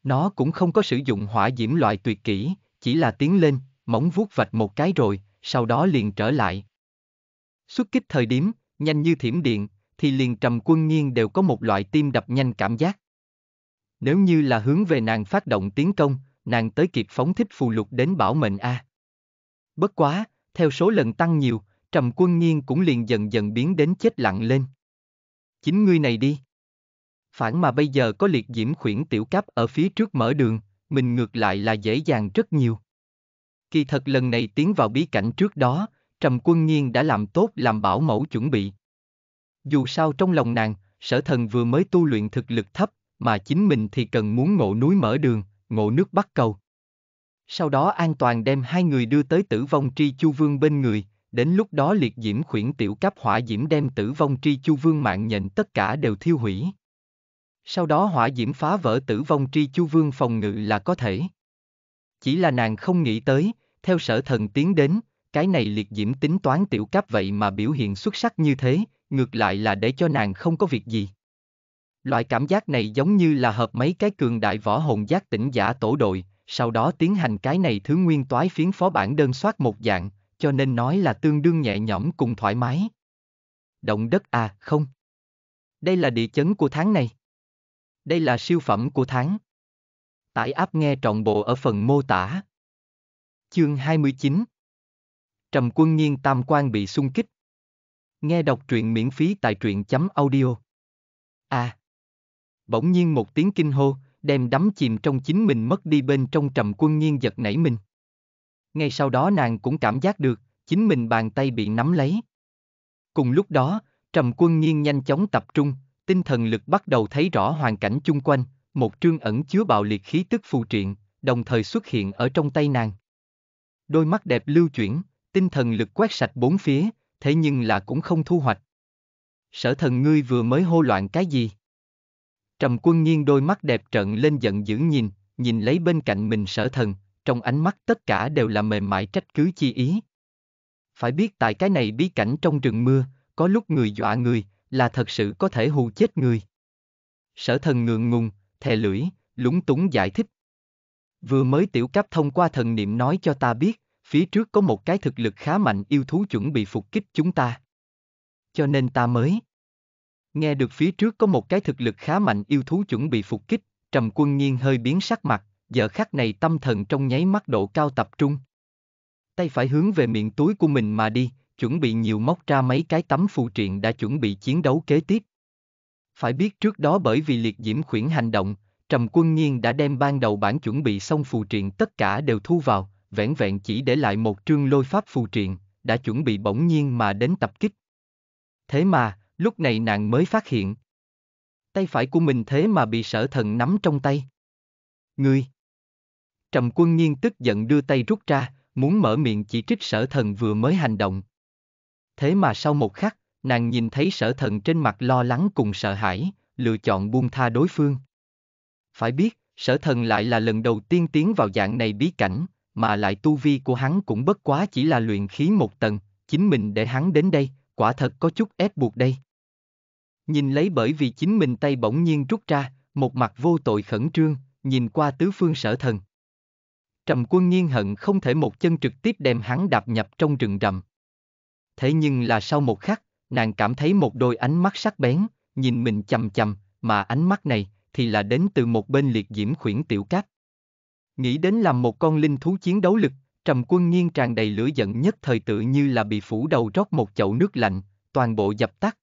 Nó cũng không có sử dụng hỏa diễm loại tuyệt kỹ, chỉ là tiến lên, móng vuốt vạch một cái rồi, sau đó liền trở lại. Xuất kích thời điểm, nhanh như thiểm điện, thì liền Trầm Quân Nhiên đều có một loại tim đập nhanh cảm giác. Nếu như là hướng về nàng phát động tiến công, nàng tới kịp phóng thích phù lục đến bảo mệnh a. Bất quá, theo số lần tăng nhiều, Trầm Quân Nhiên cũng liền dần dần biến đến chết lặng lên. Chính ngươi này đi. Phản mà bây giờ có liệt diễm khuyển tiểu cấp ở phía trước mở đường, mình ngược lại là dễ dàng rất nhiều. Kỳ thật lần này tiến vào bí cảnh trước đó, Trầm Quân Nhiên đã làm tốt làm bảo mẫu chuẩn bị. Dù sao trong lòng nàng, Sở Thần vừa mới tu luyện thực lực thấp, mà chính mình thì cần muốn ngộ núi mở đường, ngộ nước bắt cầu. Sau đó an toàn đem hai người đưa tới Tử Vong Tri Chu Vương bên người, đến lúc đó liệt diễm khuyển tiểu cấp hỏa diễm đem Tử Vong Tri Chu Vương mạng nhện tất cả đều thiêu hủy. Sau đó hỏa diễm phá vỡ Tử Vong Tri Chu Vương phòng ngự là có thể. Chỉ là nàng không nghĩ tới, theo Sở Thần tiến đến, cái này liệt diễm tính toán tiểu cấp vậy mà biểu hiện xuất sắc như thế, ngược lại là để cho nàng không có việc gì. Loại cảm giác này giống như là hợp mấy cái cường đại võ hồn giác tỉnh giả tổ đội, sau đó tiến hành cái này thứ nguyên toái phiến phó bản đơn soát một dạng, cho nên nói là tương đương nhẹ nhõm cùng thoải mái. Động đất à, không. Đây là địa chấn của tháng này. Đây là siêu phẩm của tháng. Tải app nghe trọn bộ ở phần mô tả. Chương 29. Trầm Quân Nhiên tam quan bị xung kích. Nghe đọc truyện miễn phí tại truyện.audio. À. Bỗng nhiên một tiếng kinh hô, đem đắm chìm trong chính mình mất đi bên trong Trầm Quân Nhiên giật nảy mình. Ngay sau đó nàng cũng cảm giác được, chính mình bàn tay bị nắm lấy. Cùng lúc đó, Trầm Quân Nhiên nhanh chóng tập trung, tinh thần lực bắt đầu thấy rõ hoàn cảnh chung quanh, một trương ẩn chứa bạo liệt khí tức phù triện, đồng thời xuất hiện ở trong tay nàng. Đôi mắt đẹp lưu chuyển, tinh thần lực quét sạch bốn phía, thế nhưng là cũng không thu hoạch. Sở Thần ngươi vừa mới hô loạn cái gì? Trầm Quân Nhiên đôi mắt đẹp trợn lên giận dữ nhìn lấy bên cạnh mình Sở Thần, trong ánh mắt tất cả đều là mềm mại trách cứ chi ý. Phải biết tại cái này bí cảnh trong rừng mưa, có lúc người dọa người, là thật sự có thể hù chết người. Sở Thần ngượng ngùng, thè lưỡi, lúng túng giải thích. Vừa mới tiểu cấp thông qua thần niệm nói cho ta biết, phía trước có một cái thực lực khá mạnh yêu thú chuẩn bị phục kích chúng ta. Cho nên ta mới. Nghe được phía trước có một cái thực lực khá mạnh yêu thú chuẩn bị phục kích, Trầm Quân Nhiên hơi biến sắc mặt, giờ khắc này tâm thần trong nháy mắt độ cao tập trung. Tay phải hướng về miệng túi của mình mà đi, chuẩn bị nhiều móc ra mấy cái tấm phù triện đã chuẩn bị chiến đấu kế tiếp. Phải biết trước đó bởi vì liệt diễm khuyển hành động, Trầm Quân Nhiên đã đem ban đầu bản chuẩn bị xong phù triện tất cả đều thu vào, vẻn vẹn chỉ để lại một trương lôi pháp phù triện, đã chuẩn bị bỗng nhiên mà đến tập kích. Thế mà, lúc này nàng mới phát hiện. Tay phải của mình thế mà bị Sở Thần nắm trong tay. Ngươi! Trầm Quân Nhiên tức giận đưa tay rút ra, muốn mở miệng chỉ trích Sở Thần vừa mới hành động. Thế mà sau một khắc, nàng nhìn thấy Sở Thần trên mặt lo lắng cùng sợ hãi, lựa chọn buông tha đối phương. Phải biết, Sở Thần lại là lần đầu tiên tiến vào dạng này bí cảnh, mà lại tu vi của hắn cũng bất quá chỉ là luyện khí một tầng, chính mình để hắn đến đây, quả thật có chút ép buộc đây. Nhìn lấy bởi vì chính mình tay bỗng nhiên rút ra, một mặt vô tội khẩn trương, nhìn qua tứ phương Sở Thần. Trầm Quân Nhiên hận không thể một chân trực tiếp đem hắn đạp nhập trong rừng rậm. Thế nhưng là sau một khắc, nàng cảm thấy một đôi ánh mắt sắc bén, nhìn mình chằm chằm, mà ánh mắt này thì là đến từ một bên liệt diễm khuyển tiểu cát. Nghĩ đến làm một con linh thú chiến đấu lực, Trầm Quân Nhiên tràn đầy lửa giận nhất thời tự như là bị phủ đầu rót một chậu nước lạnh, toàn bộ dập tắt.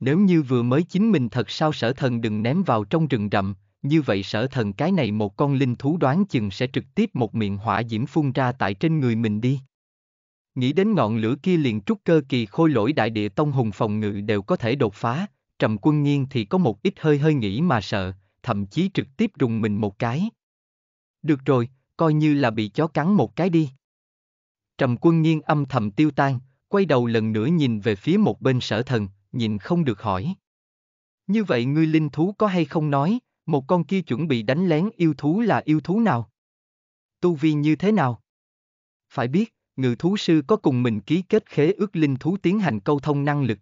Nếu như vừa mới chính mình thật sao Sở Thần đừng ném vào trong rừng rậm, như vậy Sở Thần cái này một con linh thú đoán chừng sẽ trực tiếp một miệng hỏa diễm phun ra tại trên người mình đi. Nghĩ đến ngọn lửa kia liền trúc cơ kỳ khôi lỗi đại địa tông hùng phòng ngự đều có thể đột phá, Trầm Quân Nhiên thì có một ít hơi nghĩ mà sợ, thậm chí trực tiếp rùng mình một cái. Được rồi, coi như là bị chó cắn một cái đi. Trầm Quân Nhiên âm thầm tiêu tan, quay đầu lần nữa nhìn về phía một bên Sở Thần, nhìn không được hỏi. Như vậy ngươi linh thú có hay không nói, một con kia chuẩn bị đánh lén yêu thú là yêu thú nào? Tu vi như thế nào? Phải biết, ngự thú sư có cùng mình ký kết khế ước linh thú tiến hành câu thông năng lực.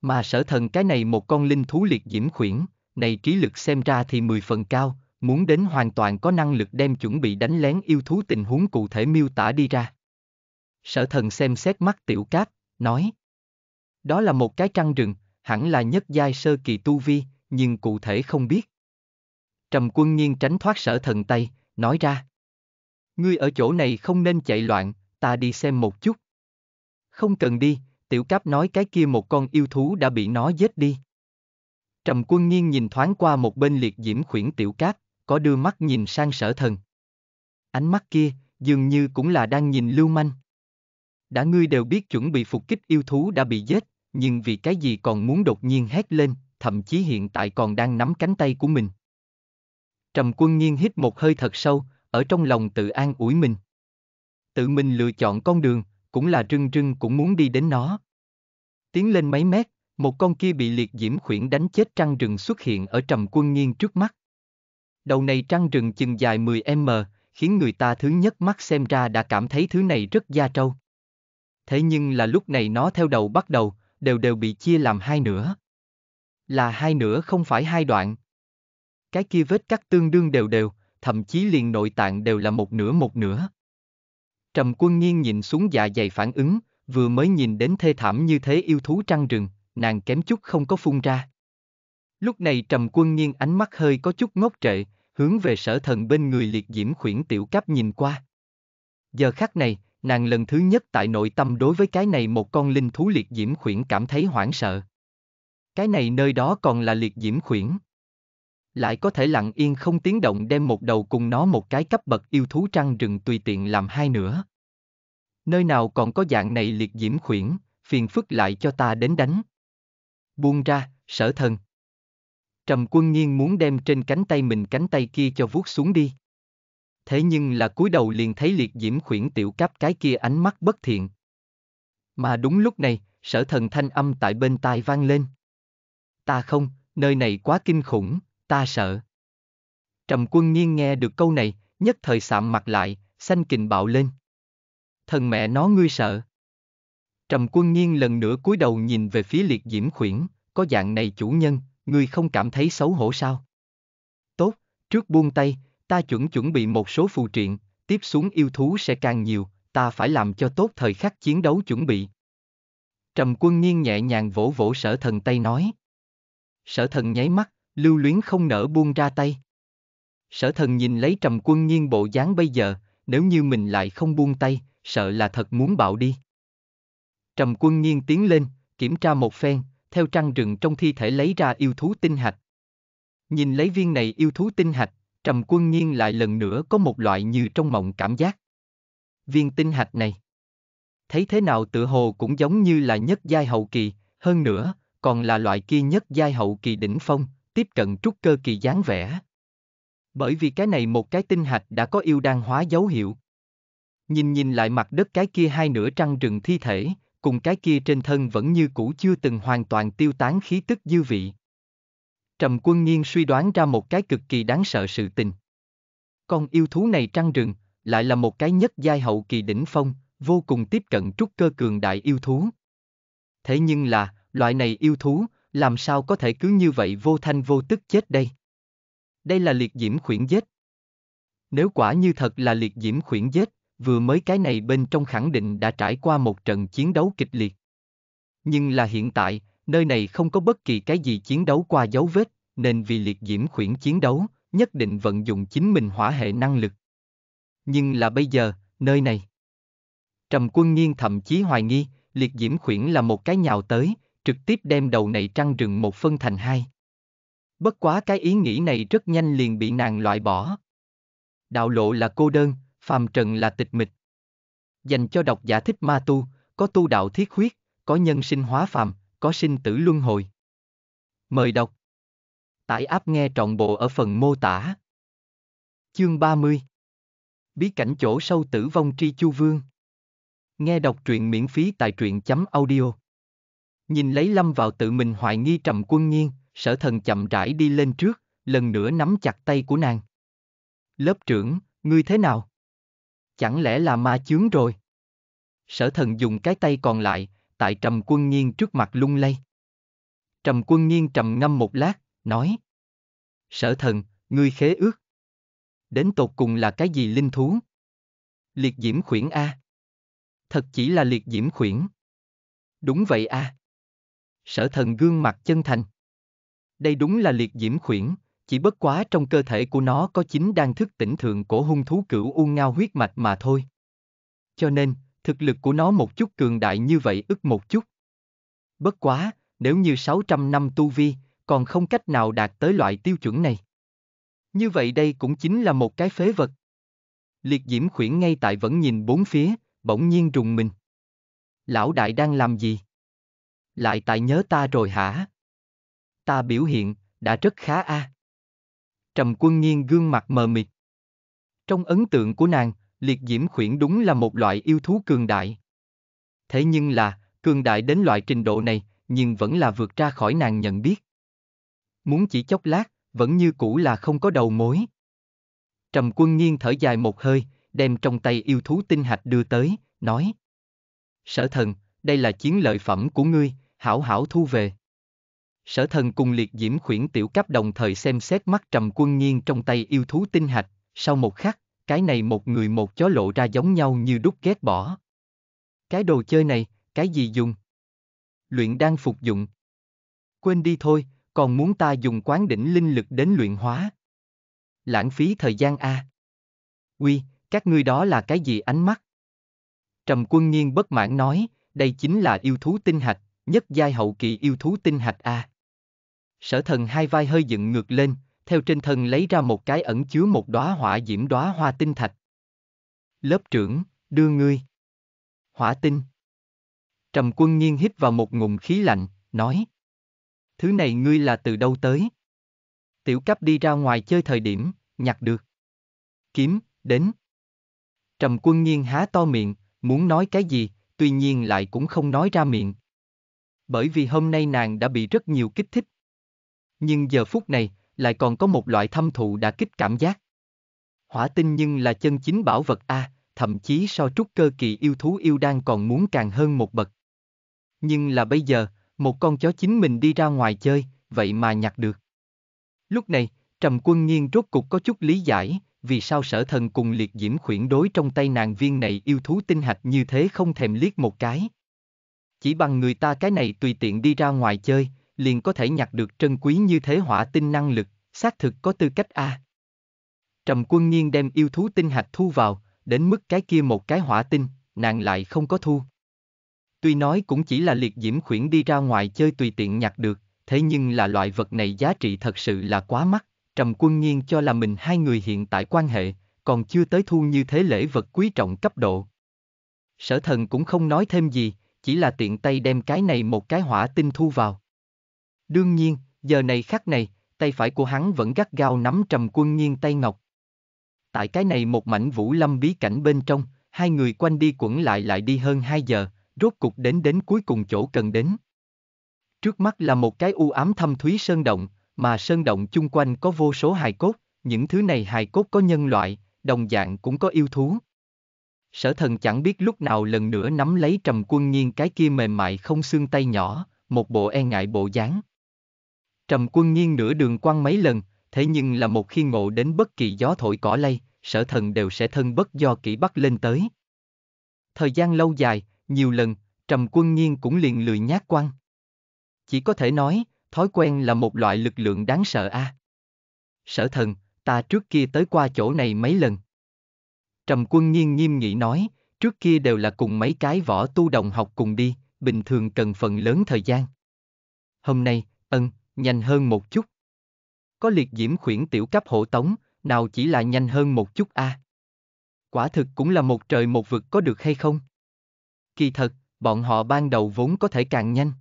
Mà Sở Thần cái này một con linh thú liệt diễm khuyển, này trí lực xem ra thì 10 phần cao, muốn đến hoàn toàn có năng lực đem chuẩn bị đánh lén yêu thú tình huống cụ thể miêu tả đi ra. Sở Thần xem xét mắt Tiểu Cát, nói. Đó là một cái trăng rừng, hẳn là nhất giai sơ kỳ tu vi, nhưng cụ thể không biết. Trầm Quân Nhiên tránh thoát Sở Thần tay, nói ra. Ngươi ở chỗ này không nên chạy loạn, ta đi xem một chút. Không cần đi, Tiểu Cáp nói cái kia một con yêu thú đã bị nó giết đi. Trầm Quân Nhiên nhìn thoáng qua một bên liệt diễm khuyển Tiểu Cáp, có đưa mắt nhìn sang Sở Thần. Ánh mắt kia, dường như cũng là đang nhìn lưu manh. Đã ngươi đều biết chuẩn bị phục kích yêu thú đã bị giết, nhưng vì cái gì còn muốn đột nhiên hét lên, thậm chí hiện tại còn đang nắm cánh tay của mình. Trầm Quân Nhiên hít một hơi thật sâu, ở trong lòng tự an ủi mình. Tự mình lựa chọn con đường, cũng là rưng rưng cũng muốn đi đến nó. Tiến lên mấy mét, một con kia bị liệt diễm khuyển đánh chết trăng rừng xuất hiện ở Trầm Quân Nhiên trước mắt. Đầu này trăng rừng chừng dài 10 m, khiến người ta thứ nhất mắt xem ra đã cảm thấy thứ này rất da trâu. Thế nhưng là lúc này nó theo đầu bắt đầu, đều bị chia làm hai nửa. Là hai nửa không phải hai đoạn. Cái kia vết cắt tương đương đều, thậm chí liền nội tạng đều là một nửa. Trầm Quân Nhiên nhìn xuống dạ dày phản ứng, vừa mới nhìn đến thê thảm như thế yêu thú trăng rừng, nàng kém chút không có phun ra. Lúc này Trầm Quân Nhiên ánh mắt hơi có chút ngốc trệ, hướng về Sở Thần bên người liệt diễm khuyển Tiểu Cáp nhìn qua. Giờ khắc này, nàng lần thứ nhất tại nội tâm đối với cái này một con linh thú liệt diễm khuyển cảm thấy hoảng sợ. Cái này nơi đó còn là liệt diễm khuyển. Lại có thể lặng yên không tiếng động đem một đầu cùng nó một cái cấp bậc yêu thú trăng rừng tùy tiện làm hai nửa. Nơi nào còn có dạng này liệt diễm khuyển, phiền phức lại cho ta đến đánh. Buông ra, Sở Thần. Trầm Quân Nhiên muốn đem trên cánh tay mình cánh tay kia cho vuốt xuống đi. Thế nhưng là cúi đầu liền thấy liệt diễm khuyển Tiểu Cáp cái kia ánh mắt bất thiện. Mà đúng lúc này, Sở Thần thanh âm tại bên tai vang lên. Ta không, nơi này quá kinh khủng. Ta sợ. Trầm Quân Nhiên nghe được câu này, nhất thời sạm mặt lại, xanh kình bạo lên. Thần mẹ nó ngươi sợ. Trầm Quân Nhiên lần nữa cúi đầu nhìn về phía liệt diễm khuyển, có dạng này chủ nhân, ngươi không cảm thấy xấu hổ sao? Tốt, trước buông tay, ta chuẩn bị một số phù triện, tiếp xuống yêu thú sẽ càng nhiều, ta phải làm cho tốt thời khắc chiến đấu chuẩn bị. Trầm Quân Nhiên nhẹ nhàng vỗ vỗ Sở Thần tay nói. Sở Thần nháy mắt, lưu luyến không nỡ buông ra tay. Sở Thần nhìn lấy Trầm Quân Nhiên bộ dáng bây giờ, nếu như mình lại không buông tay, sợ là thật muốn bạo đi. Trầm Quân Nhiên tiến lên, kiểm tra một phen, theo trăng rừng trong thi thể lấy ra yêu thú tinh hạch. Nhìn lấy viên này yêu thú tinh hạch, Trầm Quân Nhiên lại lần nữa có một loại như trong mộng cảm giác. Viên tinh hạch này, thấy thế nào tựa hồ cũng giống như là nhất giai hậu kỳ, hơn nữa, còn là loại kia nhất giai hậu kỳ đỉnh phong, tiếp cận trúc cơ kỳ dáng vẻ. Bởi vì cái này một cái tinh hạch đã có yêu đan hóa dấu hiệu. Nhìn lại mặt đất cái kia hai nửa trăng rừng thi thể, cùng cái kia trên thân vẫn như cũ chưa từng hoàn toàn tiêu tán khí tức dư vị. Trầm Quân Nhiên suy đoán ra một cái cực kỳ đáng sợ sự tình. Con yêu thú này trăng rừng, lại là một cái nhất giai hậu kỳ đỉnh phong, vô cùng tiếp cận trúc cơ cường đại yêu thú. Thế nhưng là, loại này yêu thú, làm sao có thể cứ như vậy vô thanh vô tức chết đây? Đây là liệt diễm khuyển giết. Nếu quả như thật là liệt diễm khuyển giết, vừa mới cái này bên trong khẳng định đã trải qua một trận chiến đấu kịch liệt. Nhưng là hiện tại, nơi này không có bất kỳ cái gì chiến đấu qua dấu vết, nên vì liệt diễm khuyển chiến đấu, nhất định vận dụng chính mình hỏa hệ năng lực. Nhưng là bây giờ, nơi này. Trầm Quân Nhiên thậm chí hoài nghi, liệt diễm khuyển là một cái nhào tới, trực tiếp đem đầu này trăng rừng một phân thành hai. Bất quá cái ý nghĩ này rất nhanh liền bị nàng loại bỏ. Đạo lộ là cô đơn, phàm trần là tịch mịch. Dành cho độc giả thích ma tu, có tu đạo thiết huyết, có nhân sinh hóa phàm, có sinh tử luân hồi. Mời đọc. Tải app nghe trọn bộ ở phần mô tả. Chương 30. Bí cảnh chỗ sâu tử vong tri chu vương. Nghe đọc truyện miễn phí tại truyện.audio. Nhìn lấy lâm vào tự mình hoài nghi Trầm Quân Nhiên, Sở Thần chậm rãi đi lên trước, lần nữa nắm chặt tay của nàng. Lớp trưởng, ngươi thế nào? Chẳng lẽ là ma chướng rồi? Sở Thần dùng cái tay còn lại, tại Trầm Quân Nghiên trước mặt lung lay. Trầm Quân Nghiên trầm ngâm một lát, nói: Sở Thần, ngươi khế ước đến tột cùng là cái gì linh thú? Liệt diễm khuyển a? Thật chỉ là liệt diễm khuyển? Đúng vậy a. Sở Thần gương mặt chân thành. Đây đúng là liệt diễm khuyển, chỉ bất quá trong cơ thể của nó có chính đang thức tỉnh thượng cổ hung thú cửu u ngao huyết mạch mà thôi. Cho nên, thực lực của nó một chút cường đại như vậy ức một chút. Bất quá, nếu như 600 năm tu vi, còn không cách nào đạt tới loại tiêu chuẩn này. Như vậy đây cũng chính là một cái phế vật. Liệt diễm khuyển ngay tại vẫn nhìn bốn phía, bỗng nhiên rùng mình. Lão đại đang làm gì? Lại tại nhớ ta rồi hả? Ta biểu hiện đã rất khá a. Trầm Quân Nghiên gương mặt mờ mịt. Trong ấn tượng của nàng, liệt diễm khuyển đúng là một loại yêu thú cường đại. Thế nhưng là, cường đại đến loại trình độ này, nhưng vẫn là vượt ra khỏi nàng nhận biết. Muốn chỉ chốc lát, vẫn như cũ là không có đầu mối. Trầm Quân Nghiên thở dài một hơi, đem trong tay yêu thú tinh hạch đưa tới, nói: Sở Thần, đây là chiến lợi phẩm của ngươi, hảo hảo thu về. Sở Thần cùng liệt diễm khuyển tiểu cấp đồng thời xem xét mắt Trầm Quân Nghiên trong tay yêu thú tinh hạch, sau một khắc, cái này một người một chó lộ ra giống nhau như đúc ghét bỏ. Cái đồ chơi này, cái gì dùng? Luyện đan phục dụng. Quên đi thôi, còn muốn ta dùng quán đỉnh linh lực đến luyện hóa. Lãng phí thời gian a. Uy, các ngươi đó là cái gì ánh mắt? Trầm Quân Nghiên bất mãn nói, đây chính là yêu thú tinh hạch, nhất giai hậu kỳ yêu thú tinh hạch a. Sở Thần hai vai hơi dựng ngược lên, theo trên thân lấy ra một cái ẩn chứa một đóa hỏa diễm đóa hoa tinh thạch. Lớp trưởng, đưa ngươi. Hỏa tinh. Trầm Quân Nghiên hít vào một ngụm khí lạnh, nói: Thứ này ngươi là từ đâu tới? Tiểu cấp đi ra ngoài chơi thời điểm, nhặt được. Kiếm, đến. Trầm Quân Nghiên há to miệng, muốn nói cái gì, tuy nhiên lại cũng không nói ra miệng. Bởi vì hôm nay nàng đã bị rất nhiều kích thích. Nhưng giờ phút này, lại còn có một loại thâm thụ đã kích cảm giác. Hỏa tinh nhưng là chân chính bảo vật a, thậm chí so trúc cơ kỳ yêu thú yêu đan còn muốn càng hơn một bậc. Nhưng là bây giờ, một con chó chính mình đi ra ngoài chơi, vậy mà nhặt được. Lúc này, Trầm Quân Nghiên rốt cục có chút lý giải, vì sao Sở Thần cùng liệt diễm khuyển đối trong tay nàng viên này yêu thú tinh hạch như thế không thèm liếc một cái. Chỉ bằng người ta cái này tùy tiện đi ra ngoài chơi, liền có thể nhặt được trân quý như thế hỏa tinh năng lực, xác thực có tư cách a. Trầm Quân Nghiên đem yêu thú tinh hạch thu vào, đến mức cái kia một cái hỏa tinh, nàng lại không có thu. Tuy nói cũng chỉ là liệt diễm khuyển đi ra ngoài chơi tùy tiện nhặt được, thế nhưng là loại vật này giá trị thật sự là quá mắc. Trầm Quân Nghiên cho là mình hai người hiện tại quan hệ, còn chưa tới thu như thế lễ vật quý trọng cấp độ. Sở Thần cũng không nói thêm gì, chỉ là tiện tay đem cái này một cái hỏa tinh thu vào. Đương nhiên, giờ này khắc này, tay phải của hắn vẫn gắt gao nắm Trầm Quân Nghiên tay ngọc. Tại cái này một mảnh vũ lâm bí cảnh bên trong, hai người quanh đi quẩn lại đi hơn 2 giờ, rốt cục đến cuối cùng chỗ cần đến. Trước mắt là một cái u ám thâm thúy sơn động, mà sơn động chung quanh có vô số hài cốt, những thứ này hài cốt có nhân loại, đồng dạng cũng có yêu thú. Sở Thần chẳng biết lúc nào lần nữa nắm lấy Trầm Quân Nghiên cái kia mềm mại không xương tay nhỏ, một bộ e ngại bộ dáng. Trầm Quân Nghiên nửa đường quăng mấy lần, thế nhưng là một khi ngộ đến bất kỳ gió thổi cỏ lay, Sở Thần đều sẽ thân bất do kỹ bắt lên tới. Thời gian lâu dài, nhiều lần, Trầm Quân Nghiên cũng liền lười nhác quăng. Chỉ có thể nói, thói quen là một loại lực lượng đáng sợ a. Sở Thần, ta trước kia tới qua chỗ này mấy lần. Trầm Quân Nghiên nghiêm nghị nói, trước kia đều là cùng mấy cái võ tu đồng học cùng đi, bình thường cần phần lớn thời gian. Hôm nay, nhanh hơn một chút. Có liệt diễm khuyển tiểu cấp hộ tống, nào chỉ là nhanh hơn một chút a. Quả thực cũng là một trời một vực có được hay không? Kỳ thật, bọn họ ban đầu vốn có thể càng nhanh.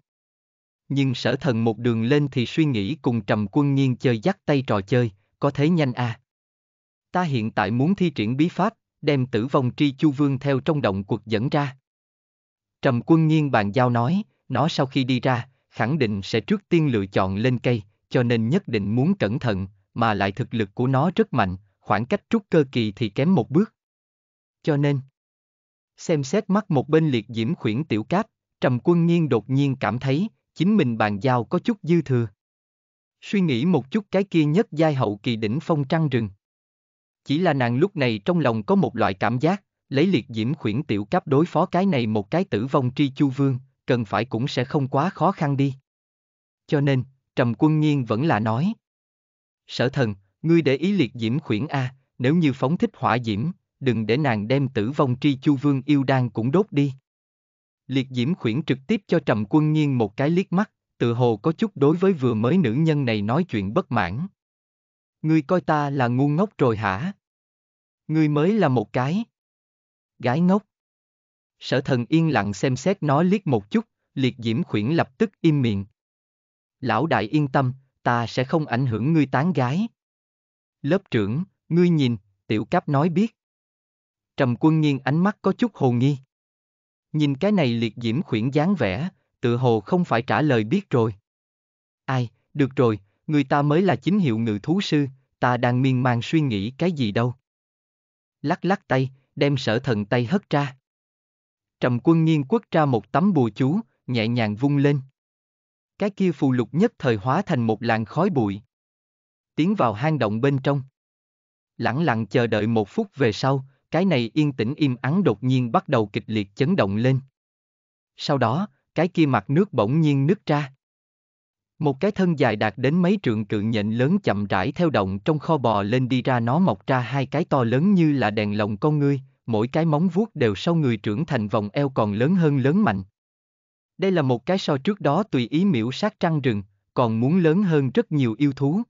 Nhưng Sở Thần một đường lên thì suy nghĩ cùng Trầm Quân Nghiên chơi dắt tay trò chơi, có thế nhanh a. Ta hiện tại muốn thi triển bí pháp, đem Tử Vong Tri Chu Vương theo trong động quật dẫn ra. Trầm Quân Nghiên bàn giao nói, nó sau khi đi ra, khẳng định sẽ trước tiên lựa chọn lên cây, cho nên nhất định muốn cẩn thận, mà lại thực lực của nó rất mạnh, khoảng cách trúc cơ kỳ thì kém một bước. Cho nên, Xem xét mắt một bên Liệt Diễm Khuyển Tiểu Cát, Trầm Quân Nghiên đột nhiên cảm thấy chính mình bàn giao có chút dư thừa. Suy nghĩ một chút cái kia nhất giai hậu kỳ đỉnh phong trăng rừng. Chỉ là nàng lúc này trong lòng có một loại cảm giác, lấy Liệt Diễm Khuyển Tiểu Cát đối phó cái này một cái tử vong tri chu vương, cần phải cũng sẽ không quá khó khăn đi. Cho nên, Trầm Quân Nghiên vẫn là nói. Sở thần, ngươi để ý Liệt Diễm Khuyển a, nếu như phóng thích hỏa diễm, đừng để nàng đem tử vong tri chu vương yêu đan cũng đốt đi. Liệt Diễm Khuyển trực tiếp cho Trầm Quân Nghiên một cái liếc mắt, tự hồ có chút đối với vừa mới nữ nhân này nói chuyện bất mãn. Ngươi coi ta là ngu ngốc rồi hả? Ngươi mới là một cái gái ngốc. Sở thần yên lặng xem xét nó liếc một chút, Liệt Diễm Khuyển lập tức im miệng. Lão đại yên tâm, ta sẽ không ảnh hưởng ngươi tán gái. Lớp trưởng, ngươi nhìn, Tiểu Cáp nói biết. Trầm Quân Nghiên ánh mắt có chút hồ nghi. Nhìn cái này Liệt Diễm Khuyển dáng vẻ, tự hồ không phải trả lời biết rồi. Ai, được rồi, người ta mới là chính hiệu ngự thú sư, ta đang miên man suy nghĩ cái gì đâu. Lắc tay, đem Sở thần tay hất ra. Trầm Quân Nghiên quất ra một tấm bùa chú, nhẹ nhàng vung lên. Cái kia phù lục nhất thời hóa thành một làn khói bụi, tiến vào hang động bên trong. Lẳng lặng chờ đợi một phút về sau, cái này yên tĩnh im ắng đột nhiên bắt đầu kịch liệt chấn động lên. Sau đó, cái kia mặt nước bỗng nhiên nứt ra. Một cái thân dài đạt đến mấy trượng cự nhện lớn chậm rãi theo động trong kho bò lên đi ra, nó mọc ra hai cái to lớn như là đèn lồng con ngươi, mỗi cái móng vuốt đều sau người trưởng thành vòng eo còn lớn hơn lớn mạnh. Đây là một cái so trước đó tùy ý miễu sát trăng rừng, còn muốn lớn hơn rất nhiều yêu thú.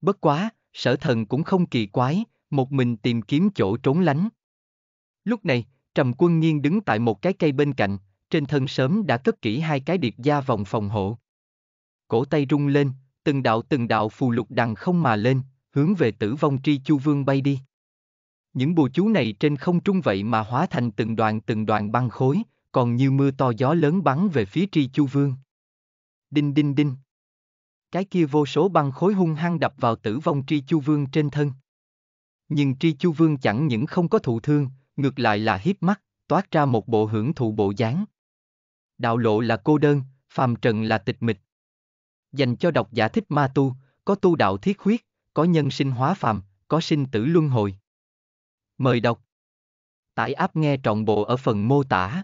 Bất quá, Sở thần cũng không kỳ quái, một mình tìm kiếm chỗ trốn lánh. Lúc này, Trầm Quân Nghiên đứng tại một cái cây bên cạnh, trên thân sớm đã cất kỹ hai cái điệp da vòng phòng hộ. Cổ tay rung lên, từng đạo phù lục đằng không mà lên, hướng về tử vong tri chu vương bay đi. Những bùa chú này trên không trung vậy mà hóa thành từng đoàn băng khối, còn như mưa to gió lớn bắn về phía tri chu vương. Đinh đinh đinh. Cái kia vô số băng khối hung hăng đập vào tử vong tri chu vương trên thân. Nhưng tri chu vương chẳng những không có thụ thương, ngược lại là híp mắt, toát ra một bộ hưởng thụ bộ dáng. Đạo lộ là cô đơn, phàm trần là tịch mịch. Dành cho độc giả thích ma tu, có tu đạo thiết huyết, có nhân sinh hóa phàm, có sinh tử luân hồi. Mời đọc. Tải app nghe trọn bộ ở phần mô tả.